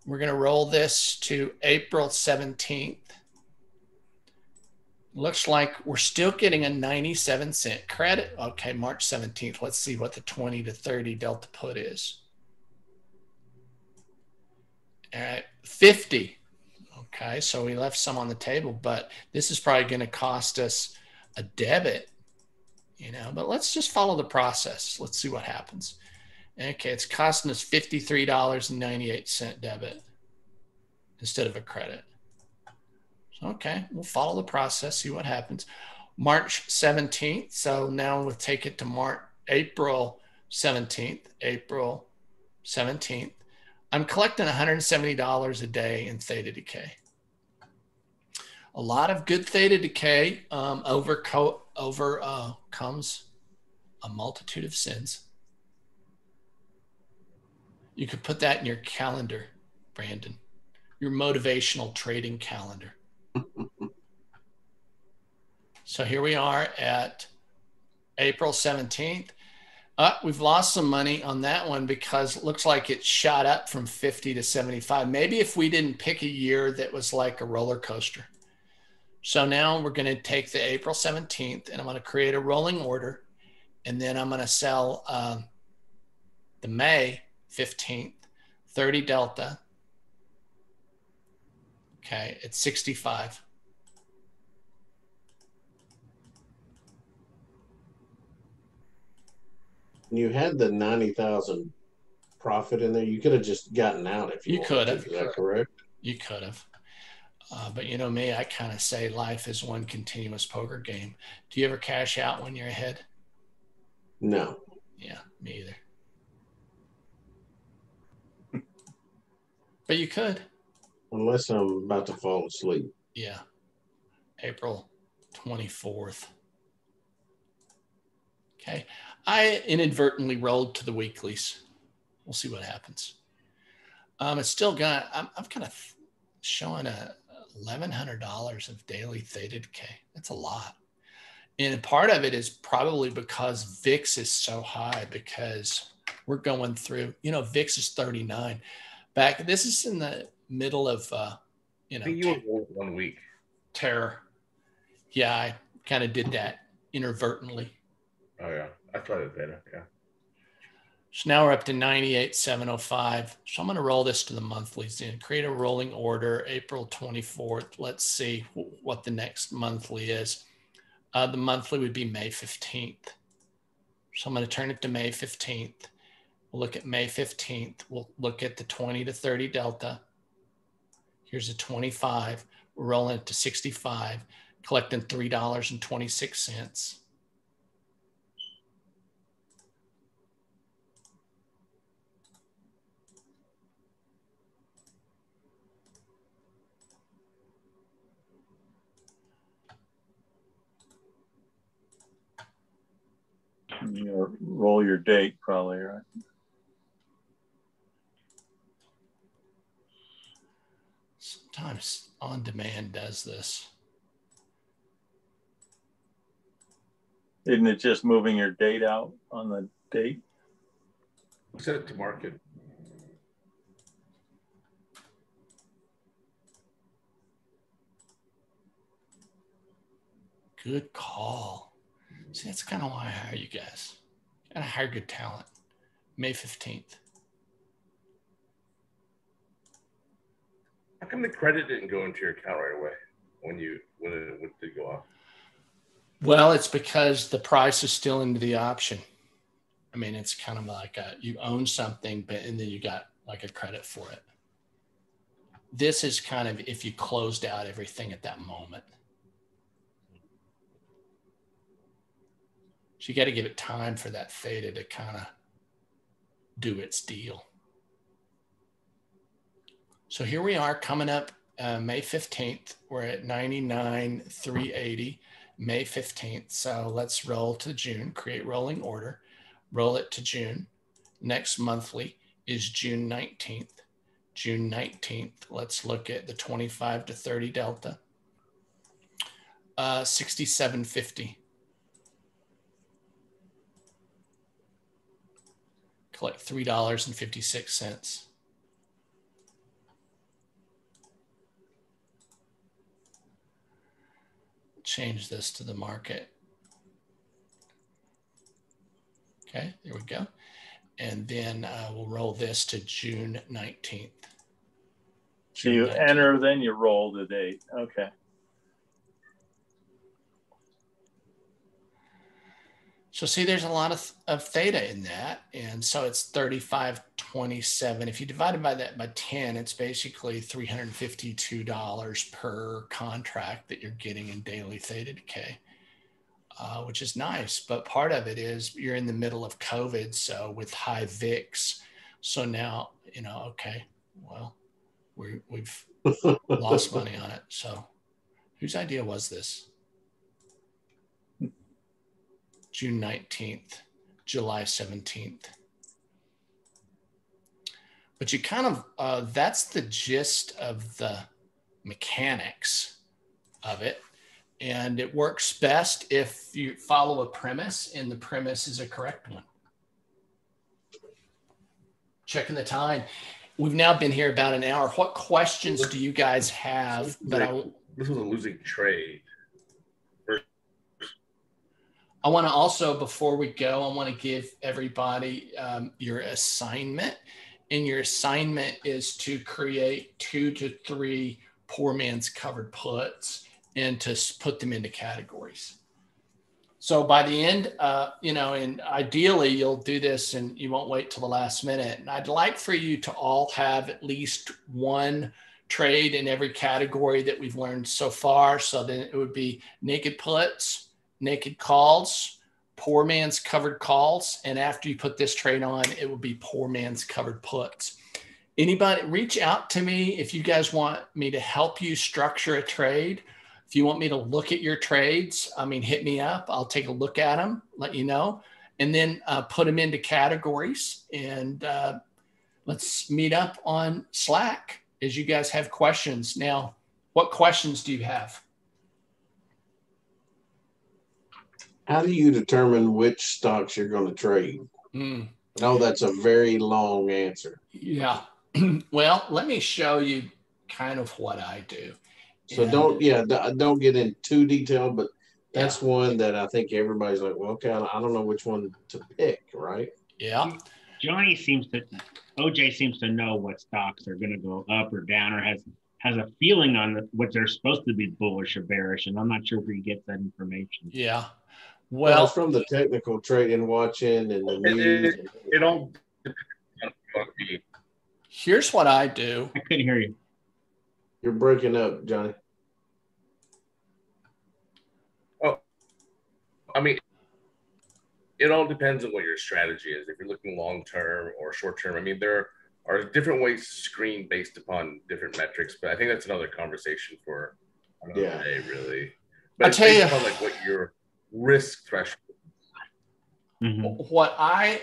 we're going to roll this to April seventeenth. Looks like we're still getting a ninety-seven cent credit. Okay, March seventeenth. Let's see what the twenty to thirty delta put is. All right, fifty. Okay, so we left some on the table, but this is probably going to cost us a debit. You know, but let's just follow the process. Let's see what happens. Okay, it's costing us fifty-three dollars and ninety-eight cents debit instead of a credit. Okay, we'll follow the process, see what happens. March seventeenth, so now we'll take it to March, April seventeenth, April seventeenth. I'm collecting one hundred seventy dollars a day in theta decay. A lot of good theta decay um, over co over uh, comes a multitude of sins. You could put that in your calendar, Brandon, your motivational trading calendar. So here we are at April seventeenth. Uh, we've lost some money on that one because it looks like it shot up from fifty to seventy-five. Maybe if we didn't pick a year that was like a roller coaster. So now we're going to take the April seventeenth and I'm going to create a rolling order. And then I'm going to sell um, the May fifteenth, thirty delta. Okay, it's sixty-five. You had the ninety thousand profit in there. You could have just gotten out if you, you could have. Is that correct? You could have. Uh, but you know me, I kind of say life is one continuous poker game. Do you ever cash out when you're ahead? No. Yeah, me either. But you could. Unless I'm about to fall asleep. Yeah. April twenty-fourth. Okay. I inadvertently rolled to the weeklies. We'll see what happens. Um, it's still got, I'm, I'm kind of showing a, eleven hundred dollars of daily theta decay. That's a lot. And part of it is probably because V I X is so high because we're going through, you know, V I X is thirty-nine. Back, this is in the middle of, uh, you know, you one week. Terror. Yeah, I kind of did that inadvertently. Oh, yeah. I thought it better. Yeah. So now we're up to ninety-eight thousand seven hundred five. So I'm going to roll this to the monthlies and create a rolling order, April twenty-fourth. Let's see what the next monthly is. Uh, the monthly would be May fifteenth. So I'm going to turn it to May fifteenth. We'll look at May fifteenth. We'll look at the twenty to thirty delta. Here's a twenty-five. We're rolling it to sixty-five, collecting three dollars and twenty-six cents. Your, roll your date probably, right? Sometimes on demand does this. Isn't it just moving your date out on the date? Set it to market. Good call. See, that's kind of why I hire you guys. Got to hire good talent. May fifteenth. How come the credit didn't go into your account right away when you when it, when it did go off? Well, it's because the price is still into the option. I mean, it's kind of like a, you own something, but and then you got like a credit for it. This is kind of if you closed out everything at that moment. So you got to give it time for that theta to kind of do its deal. So here we are coming up uh, May fifteenth. We're at ninety-nine three eighty, May fifteenth. So let's roll to June, create rolling order, roll it to June. Next monthly is June nineteenth. June nineteenth, let's look at the twenty-five to thirty delta. Uh, sixty-seven fifty. Collect three dollars and fifty-six cents. Change this to the market. Okay, there we go. And then uh, we'll roll this to June nineteenth. So you enter, then you roll the date. Okay. So see, there's a lot of, of theta in that. And so it's thirty-five twenty-seven. If you divide by that by ten, it's basically three hundred fifty-two dollars per contract that you're getting in daily theta decay. Uh, which is nice, but part of it is you're in the middle of COVID, so with high V I X. So now, you know, okay, well, we're, we've lost money on it. So whose idea was this? June nineteenth, July seventeenth. But you kind of, uh, that's the gist of the mechanics of it. And it works best if you follow a premise, and the premise is a correct one. Checking the time. We've now been here about an hour. What questions do you guys have? But I, this was a losing trade. I want to also, before we go, I want to give everybody um, your assignment. And your assignment is to create two to three poor man's covered puts, and to put them into categories. So by the end, uh, you know, and ideally you'll do this and you won't wait till the last minute. And I'd like for you to all have at least one trade in every category that we've learned so far. So then it would be naked puts, naked calls, poor man's covered calls. And after you put this trade on, it will be poor man's covered puts. Anybody reach out to me if you guys want me to help you structure a trade. If you want me to look at your trades, I mean, hit me up. I'll take a look at them, let you know, and then uh, put them into categories. And uh, let's meet up on Slack as you guys have questions. Now, what questions do you have? How do you determine which stocks you're going to trade? Mm. No, that's a very long answer. Yeah. Well, let me show you kind of what I do. So yeah. don't, yeah, don't get in too detailed, but that's yeah. one that I think everybody's like, well, okay, I don't know which one to pick, right? Yeah. Johnny seems to, O J seems to know what stocks are going to go up or down, or has has a feeling on the, what they're supposed to be bullish or bearish, and I'm not sure where you get that information. Yeah. Well, well from the technical trading, watching, and the news. It, it, it all depends on you. Here's what I do. I couldn't hear you. You're breaking up, Johnny. Oh, I mean, it all depends on what your strategy is. If you're looking long-term or short-term, I mean, there are different ways to screen based upon different metrics, but I think that's another conversation for another yeah. day, really. But I'll it's tell based you, upon, like, what your risk threshold is. Mm-hmm. What I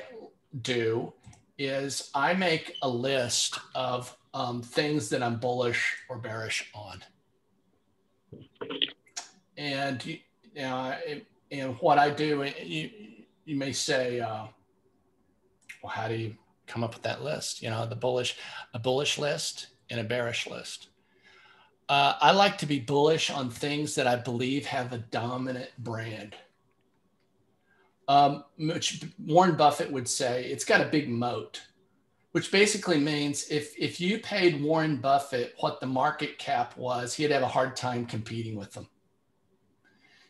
do is I make a list of Um, things that I'm bullish or bearish on, and you know, and what I do, you you may say, uh, well, how do you come up with that list? You know, the bullish, a bullish list and a bearish list. Uh, I like to be bullish on things that I believe have a dominant brand. Um, which Warren Buffett would say it's got a big moat. Which basically means if, if you paid Warren Buffett what the market cap was, he'd have a hard time competing with them.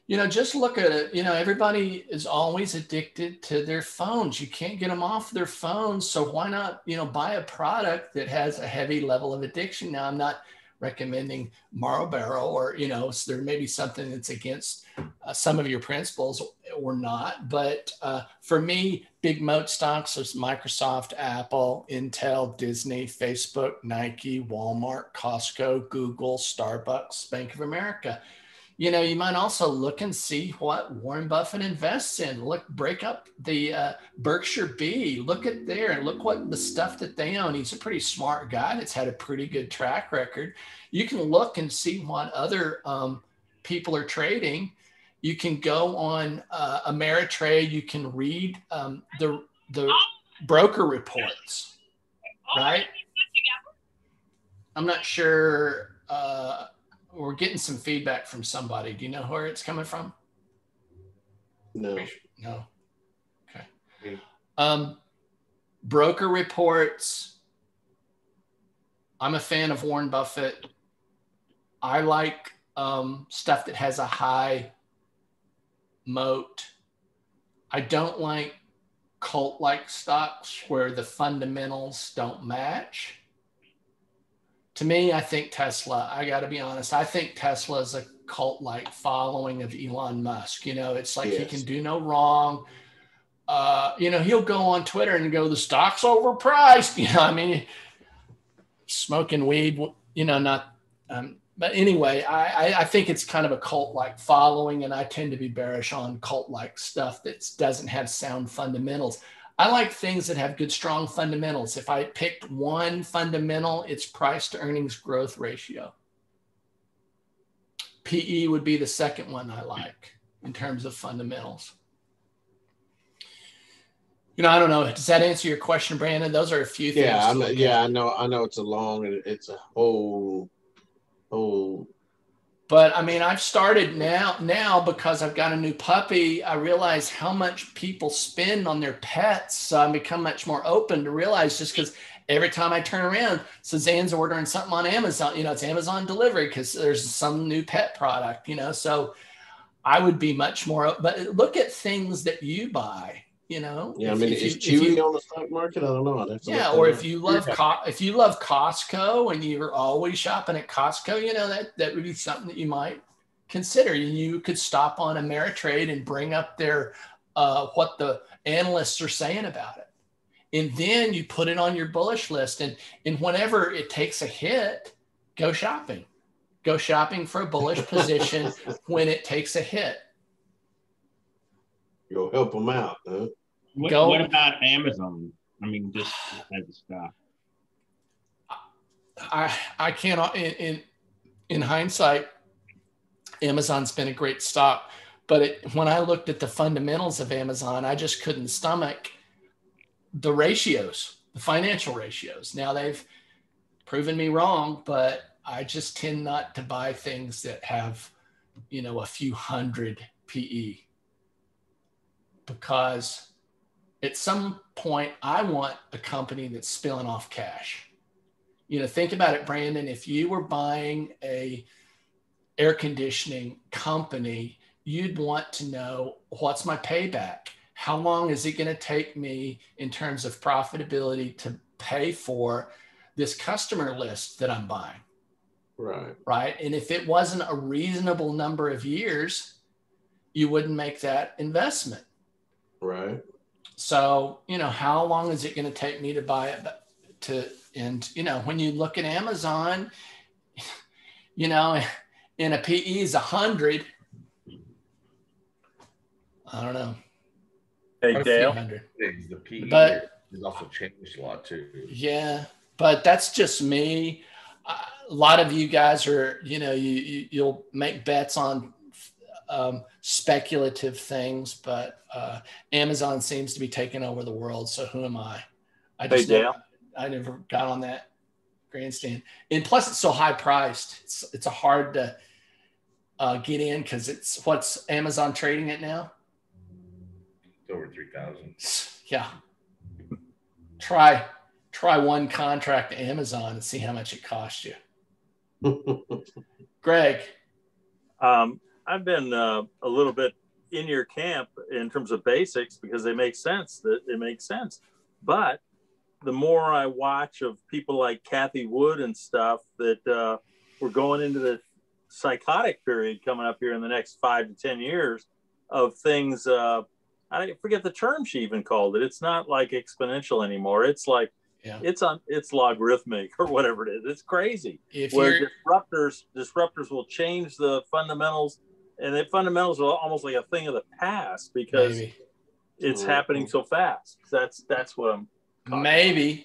you know, just look at it. You know, everybody is always addicted to their phones. You can't get them off their phones. So why not, you know, buy a product that has a heavy level of addiction? Now, I'm not recommending Marlboro or, you know, so there may be something that's against uh, some of your principles or not. But uh, for me, big moat stocks are Microsoft, Apple, Intel, Disney, Facebook, Nike, Walmart, Costco, Google, Starbucks, Bank of America. You know, you might also look and see what Warren Buffett invests in. Look, break up the uh, Berkshire B. Look at there and look what the stuff that they own. He's a pretty smart guy that's had a pretty good track record. You can look and see what other um, people are trading. You can go on uh, Ameritrade. You can read um, the the broker reports, right? I'm not sure. Uh, We're getting some feedback from somebody. Do you know where it's coming from? No. No. Okay. Yeah. Um, broker reports. I'm a fan of Warren Buffett. I like um, stuff that has a high moat. I don't like cult-like stocks where the fundamentals don't match. To me, I think Tesla, I got to be honest, I think Tesla is a cult-like following of Elon Musk. You know, it's like yes. He can do no wrong. Uh, you know, he'll go on Twitter and go, the stock's overpriced. You know, I mean, smoking weed, you know, not. Um, but anyway, I, I, I think it's kind of a cult-like following, and I tend to be bearish on cult-like stuff that doesn't have sound fundamentals. I like things that have good, strong fundamentals. If I picked one fundamental, it's price to earnings growth ratio. P E would be the second one I like in terms of fundamentals. You know, I don't know. Does that answer your question, Brandon? Those are a few things. Yeah, I'm, yeah, I know. I know it's a long, it's a whole, whole. But I mean, I've started now, now because I've got a new puppy. I realize how much people spend on their pets. So I've become much more open to realize, just because every time I turn around, Suzanne's ordering something on Amazon, you know, it's Amazon delivery because there's some new pet product, you know, so I would be much more, but look at things that you buy. You know, yeah, if, I mean, is Chewy on the stock market? I don't know. That's yeah, or if you love Co if you love Costco and you're always shopping at Costco, you know, that that would be something that you might consider. You could stop on Ameritrade and bring up their uh, what the analysts are saying about it, and then you put it on your bullish list. And and whenever it takes a hit, go shopping, go shopping for a bullish position when it takes a hit. Go help them out. Huh? What, Go, what about Amazon? I mean, just as a stock. I I cannot. In, in in hindsight, Amazon's been a great stock, but it, when I looked at the fundamentals of Amazon, I just couldn't stomach the ratios, the financial ratios. Now they've proven me wrong, but I just tend not to buy things that have, you know, a few hundred P E. Because at some point I want a company that's spilling off cash. You know, think about it, Brandon, if you were buying a air conditioning company, you'd want to know, what's my payback? How long is it going to take me in terms of profitability to pay for this customer list that I'm buying? Right. Right. And if it wasn't a reasonable number of years, you wouldn't make that investment. Right. So, you know, how long is it going to take me to buy it? To, and, you know, when you look at Amazon, you know, and a P E is one hundred. I don't know. Hey, Dale. The P E has also changed a lot, too. Yeah. But that's just me. A lot of you guys are, you know, you, you, you'll make bets on um speculative things, but uh Amazon seems to be taking over the world, so who am I? I just hey, never, I never got on that grandstand, and plus it's so high priced, it's it's a hard to uh get in, because it's, what's Amazon trading at now? It's over three thousand. Yeah. try try one contract to Amazon and see how much it costs you. Greg, um I've been uh, a little bit in your camp in terms of basics because they make sense. That it makes sense. But the more I watch of people like Kathy Wood and stuff that uh, we're going into the psychotic period coming up here in the next five to ten years of things. Uh, I forget the term she even called it. It's not like exponential anymore. It's like, yeah. it's on it's logarithmic or whatever it is. It's crazy. If Where you're... disruptors disruptors will change the fundamentals, and the fundamentals are almost like a thing of the past because Maybe. it's Ooh. happening so fast. That's that's what I'm talking Maybe, about.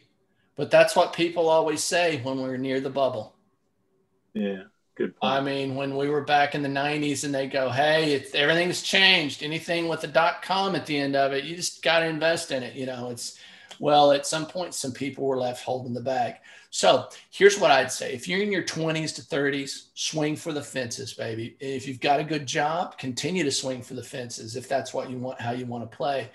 But that's what people always say when we're near the bubble. Yeah, good point. I mean, when we were back in the nineties and they go, hey, it's, everything's changed. Anything with a dot com at the end of it, you just got to invest in it. You know, it's... Well, at some point, some people were left holding the bag. So here's what I'd say. If you're in your twenties to thirties, swing for the fences, baby. If you've got a good job, continue to swing for the fences if that's what you want, how you want to play.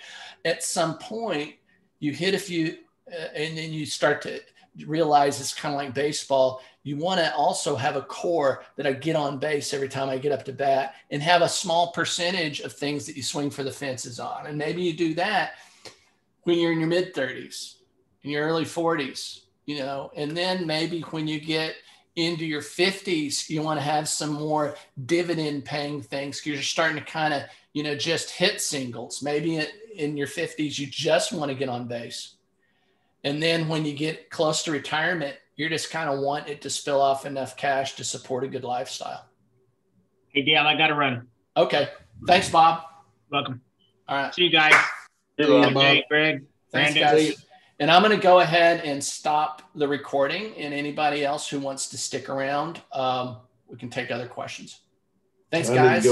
At some point, you hit a few, uh, and then you start to realize it's kind of like baseball. You want to also have a core that I get on base every time I get up to bat and have a small percentage of things that you swing for the fences on. And maybe you do that when you're in your mid thirties, in your early forties, you know, and then maybe when you get into your fifties, you want to have some more dividend paying things because you're starting to kind of, you know, just hit singles. Maybe in your fifties, you just want to get on base. And then when you get close to retirement, you're just kind of want it to spill off enough cash to support a good lifestyle. Hey, Dale, I got to run. Okay. Thanks, Bob. Welcome. All right. See you guys. Okay, Greg. Thanks, guys. And I'm going to go ahead and stop the recording. And anybody else who wants to stick around, um, we can take other questions. Thanks, guys.